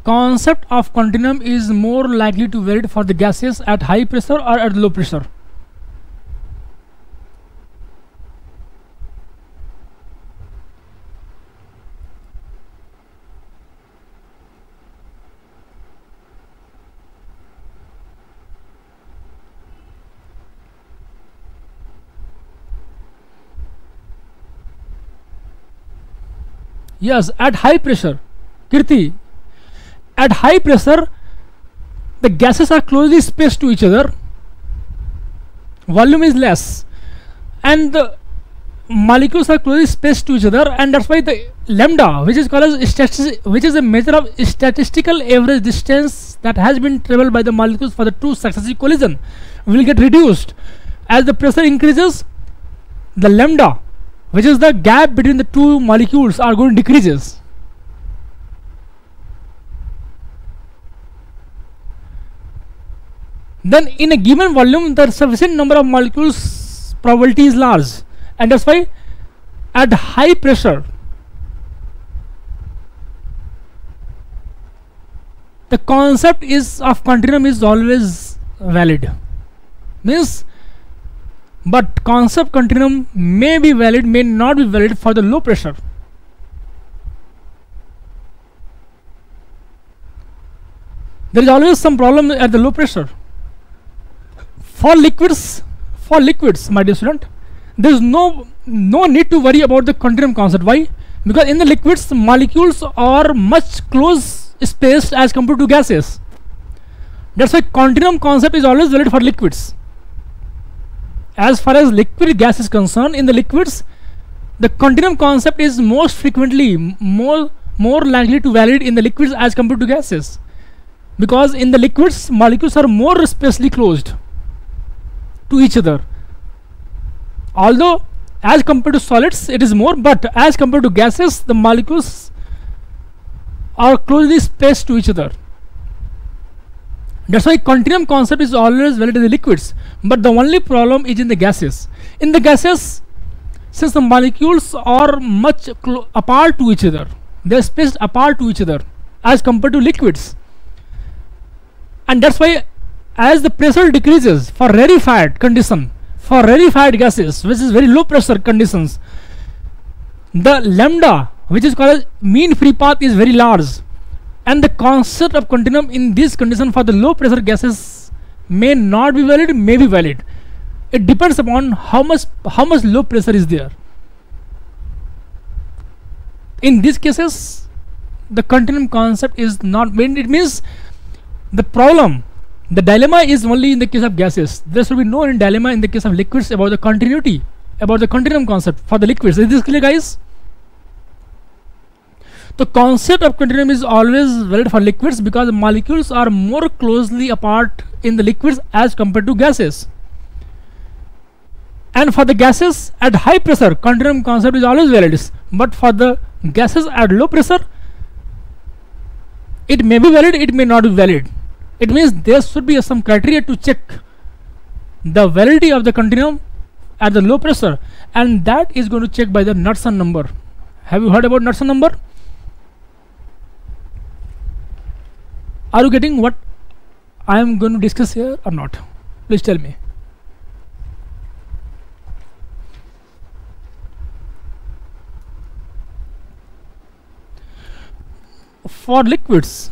Concept of continuum is more likely to valid for the gases at high pressure or at low pressure? Yes, at high pressure. Kirti, at high pressure, the gases are closely spaced to each other, volume is less and the molecules are closely spaced to each other, and that's why the lambda, which is called as a measure of statistical average distance that has been traveled by the molecules for the two successive collision, will get reduced as the pressure increases. The lambda, which is the gap between the two molecules, are going to decreases. Then in a given volume, the sufficient number of molecules probability is large, and that's why at high pressure the concept is of continuum is always valid. Means, but concept continuum may be valid, may not be valid for the low pressure. There is always some problem at the low pressure. For liquids, my dear student, there is no need to worry about the continuum concept. Why? Because in the liquids, molecules are much close spaced as compared to gases. That's why continuum concept is always valid for liquids. As far as liquid gas is concerned, in the liquids, the continuum concept is most frequently more likely to valid in the liquids as compared to gases, because in the liquids, molecules are more spacely closed to each other, although as compared to solids it is more, but as compared to gases the molecules are closely spaced to each other. That's why continuum concept is always valid in the liquids, but the only problem is in the gases. In the gases, since the molecules are much apart to each other, they are spaced apart to each other as compared to liquids, and that's why as the pressure decreases for rarefied condition, for rarefied gases, which is very low pressure conditions, the lambda, which is called as mean free path, is very large, and the concept of continuum in this condition for the low pressure gases may not be valid, may be valid. It depends upon how much low pressure is there. In these cases, the continuum concept is not valid. It means the problem, the dilemma is only in the case of gases. There should be no dilemma in the case of liquids about the continuity, about the continuum concept for the liquids. Is this clear, guys? The concept of continuum is always valid for liquids because the molecules are more closely apart in the liquids as compared to gases. And for the gases at high pressure, continuum concept is always valid. But for the gases at low pressure, it may be valid, it may not be valid. It means there should be some criteria to check the validity of the continuum at the low pressure, and that is going to check by the Knudsen number. Have you heard about Knudsen number? Are you getting what I am going to discuss here or not? Please tell me. For liquids,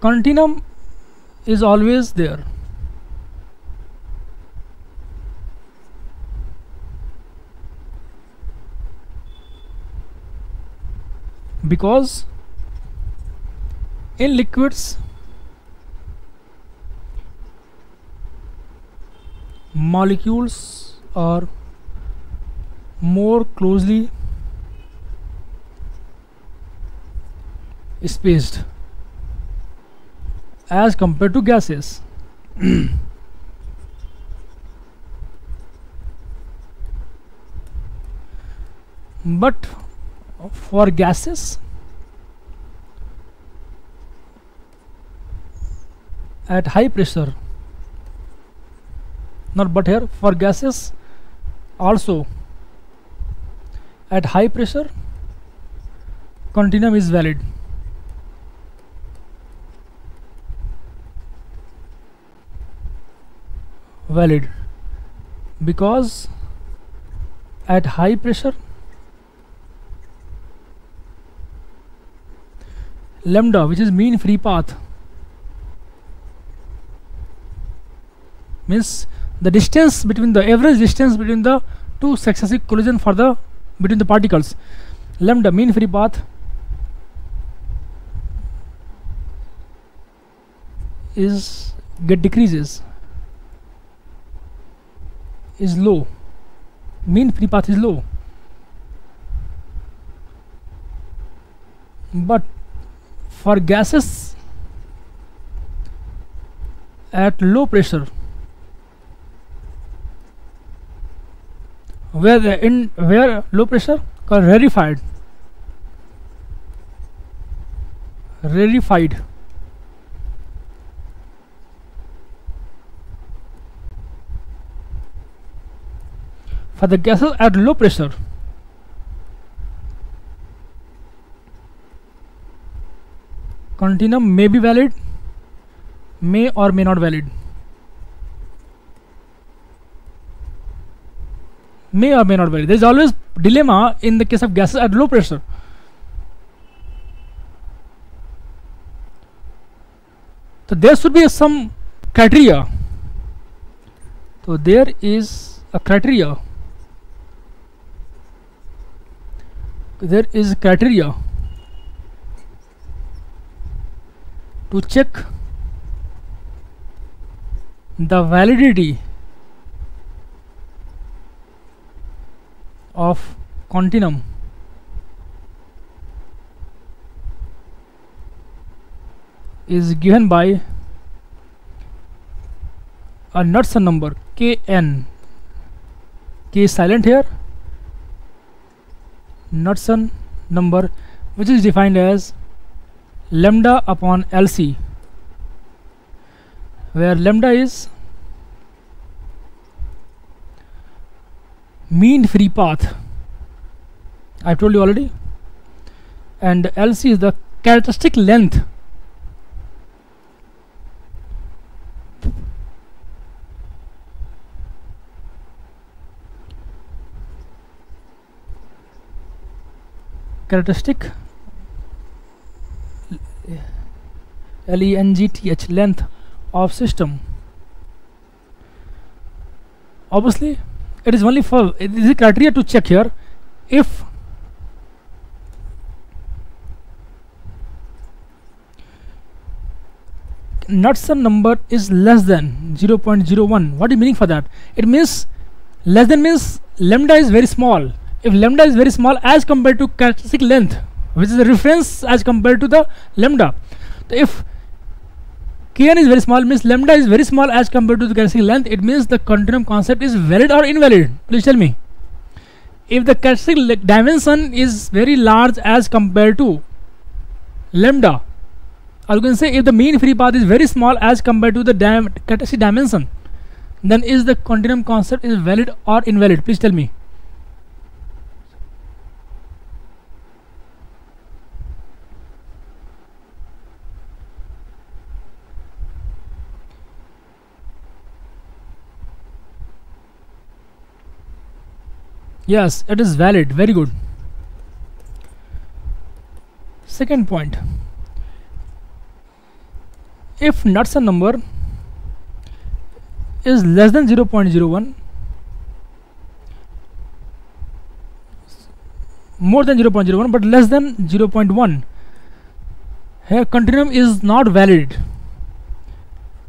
continuum is always there. Because in liquids, molecules are more closely spaced as compared to gases. But for gases at high pressure, not but here, for gases also at high pressure, continuum is valid. Valid because at high pressure lambda, which is mean free path, means the distance between the average distance between the two successive collision for the between the particles, lambda mean free path is get decreases is low, mean free path is low, but for gases at low pressure where low pressure called rarefied for the gases at low pressure continuum may be valid, may or may not valid, may or may not valid. There is always dilemma in the case of gases at low pressure. So there should be some criteria. So there is a criteria. There is criteria to check the validity of continuum is given by a Knudsen number Kn. K is silent here. Knudsen number, which is defined as lambda upon LC, where lambda is mean free path, I told you already, and LC is the characteristic length length length of system. Obviously it is only for this is criteria to check here if Knudsen number is less than 0.01. what is meaning for that? It means less than means lambda is very small. If lambda is very small as compared to characteristic length, which is the reference as compared to the lambda, so if Kn is very small means lambda is very small as compared to the characteristic length, it means the continuum concept is valid or invalid. Please tell me. If the characteristic dimension is very large as compared to lambda, or you can say if the mean free path is very small as compared to the characteristic dimension, then is the continuum concept is valid or invalid? Please tell me. Yes, it is valid. Very good. Second point, if Knudsen number is less than 0.01, more than 0.01 but less than 0.1, here continuum is not valid,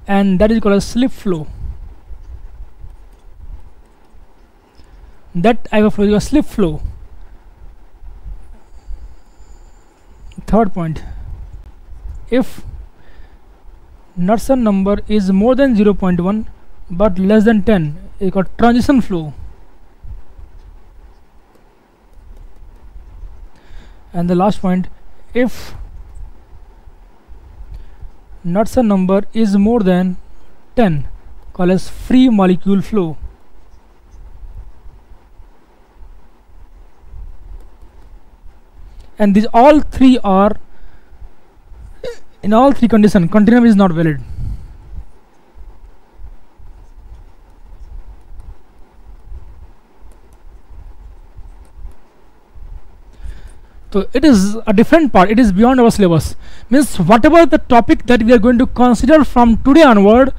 and that is called a slip flow. That I have a slip flow. Third point, if Knudsen number is more than 0.1 but less than 10, it got transition flow. And the last point, if Knudsen number is more than 10, called as free molecule flow. And these all three are, in all three conditions, continuum is not valid. So it is a different part, it is beyond our syllabus. Means whatever the topic that we are going to consider from today onward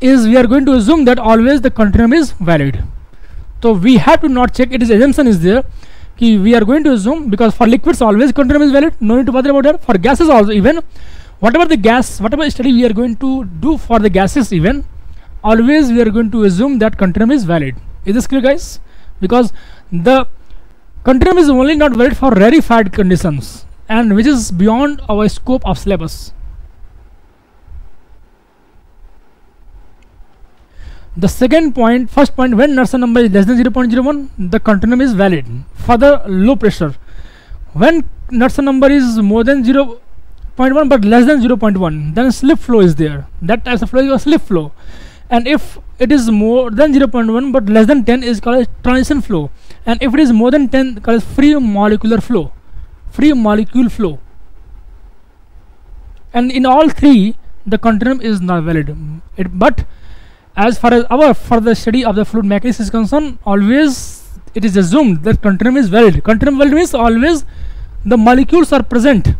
is we are going to assume that always the continuum is valid. So we have to not check, it is assumption is there. We are going to assume, because for liquids always continuum is valid, no need to bother about that. For gases also, even whatever the gas, whatever study we are going to do for the gases even, always we are going to assume that continuum is valid. Is this clear, guys? Because the continuum is only not valid for rarefied conditions, and which is beyond our scope of syllabus. The second point, first point, when Knudsen number is less than 0.01, the continuum is valid. Further, low pressure. When Knudsen number is more than 0.1 but less than 0.1, then slip flow is there. That type of flow is a slip flow. And if it is more than 0.1 but less than 10 is called as transition flow. And if it is more than 10, called as free molecular flow. Free molecule flow. And in all three, the continuum is not valid. But as far as our further study of the fluid mechanics is concerned, always it is assumed that continuum is valid. Continuum valid means always the molecules are present.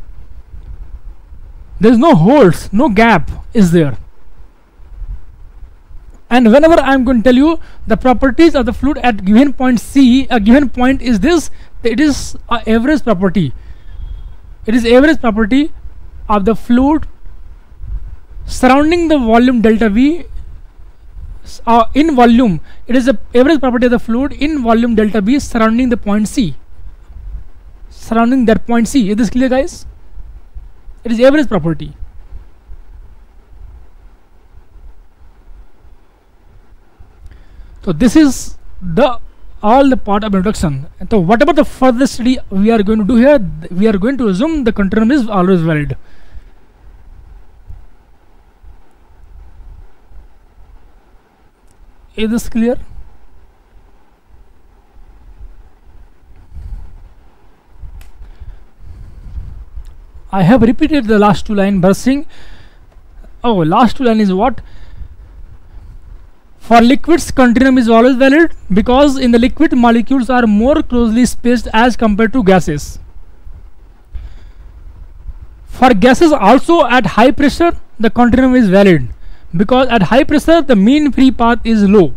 There is no holes, no gap is there. And whenever I am going to tell you the properties of the fluid at given point C, a given point is this, it is an average property. It is average property of the fluid surrounding the volume delta V. In volume, it is the average property of the fluid in volume delta B surrounding the point C, surrounding that point C. Is this clear, guys? It is average property. So this is the all the part of introduction. So whatever the further study we are going to do here, we are going to assume the continuum is always valid. Is this clear? I have repeated the last two line bursting. Oh, last two line is what? For liquids, continuum is always valid because in the liquid molecules are more closely spaced as compared to gases. For gases also at high pressure, the continuum is valid, because at high pressure the mean free path is low.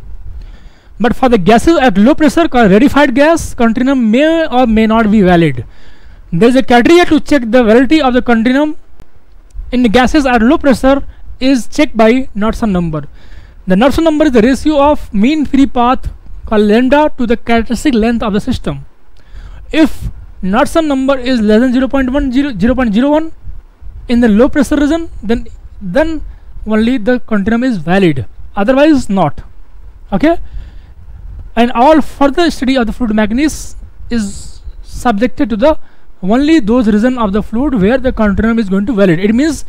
But for the gases at low pressure called rarefied gas, continuum may or may not be valid. There is a criteria to check the validity of the continuum in the gases at low pressure is checked by Knudsen number. The Knudsen number is the ratio of mean free path called lambda to the characteristic length of the system. If Knudsen number is less than 0.01 in the low pressure region, then only the continuum is valid, otherwise not. Okay, and all further study of the fluid mechanics is subjected to the only those region of the fluid where the continuum is going to valid. It means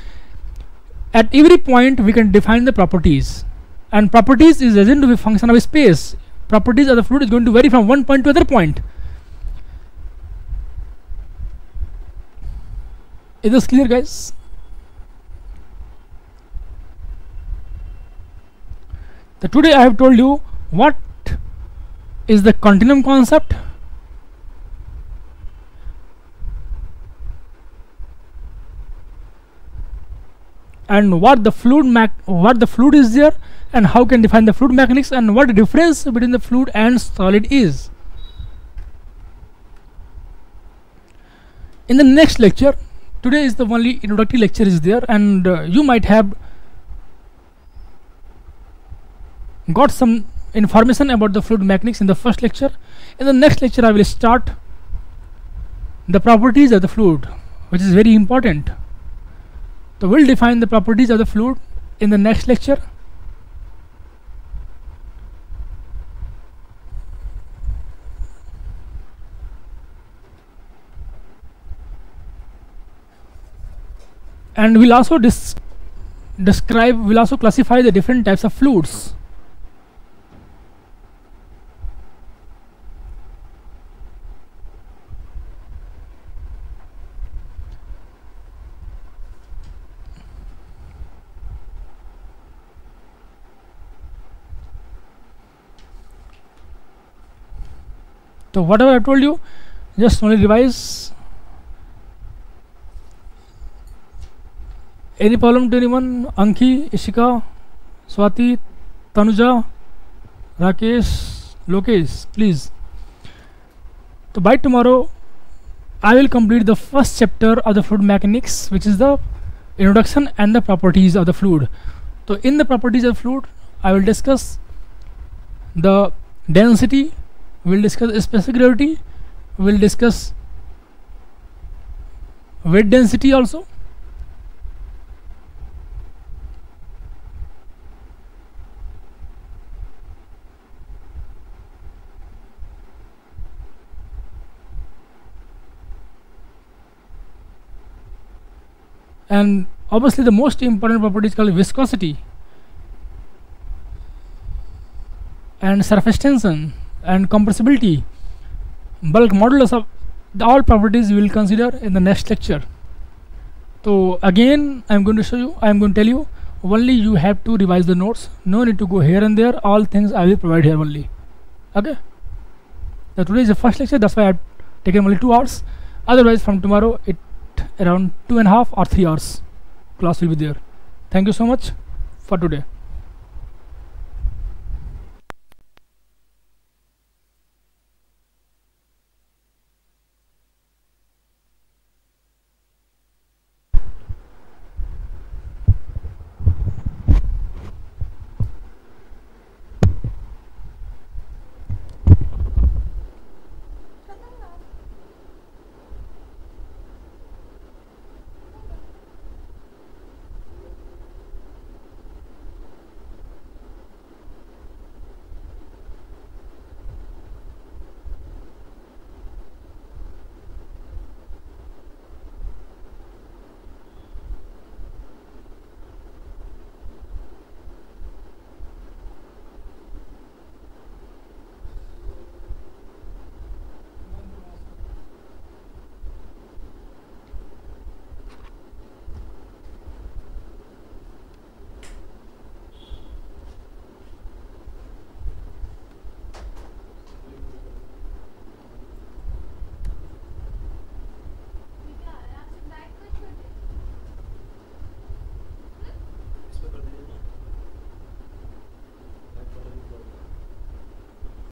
at every point we can define the properties, and properties is assumed to be function of space. Properties of the fluid is going to vary from one point to other point. Is this clear, guys? So today I have told you what is the continuum concept, and what the fluid is there, and how can define the fluid mechanics, and what the difference between the fluid and solid is. In the next lecture, today is the only introductory lecture is there, and you might have got some information about the fluid mechanics in the first lecture. In the next lecture I will start the properties of the fluid, which is very important. So we will define the properties of the fluid in the next lecture. And we will also classify the different types of fluids. So whatever I told you, just only revise. Any problem to anyone? Anki, Ishika, Swati, Tanuja, Rakesh, Lokesh, please. So by tomorrow I will complete the first chapter of the fluid mechanics, which is the introduction and the properties of the fluid. So in the properties of fluid, I will discuss the density, we will discuss specific gravity, we will discuss weight density also, and obviously the most important property is called viscosity and surface tension and compressibility, bulk modulus of all properties we will consider in the next lecture. So again I am going to show you, I am going to tell you, only you have to revise the notes, no need to go here and there, all things I will provide here only. Okay, now today is the first lecture, that's why I have taken only 2 hours, otherwise from tomorrow it around 2.5 or 3 hours class will be there. Thank you so much for today.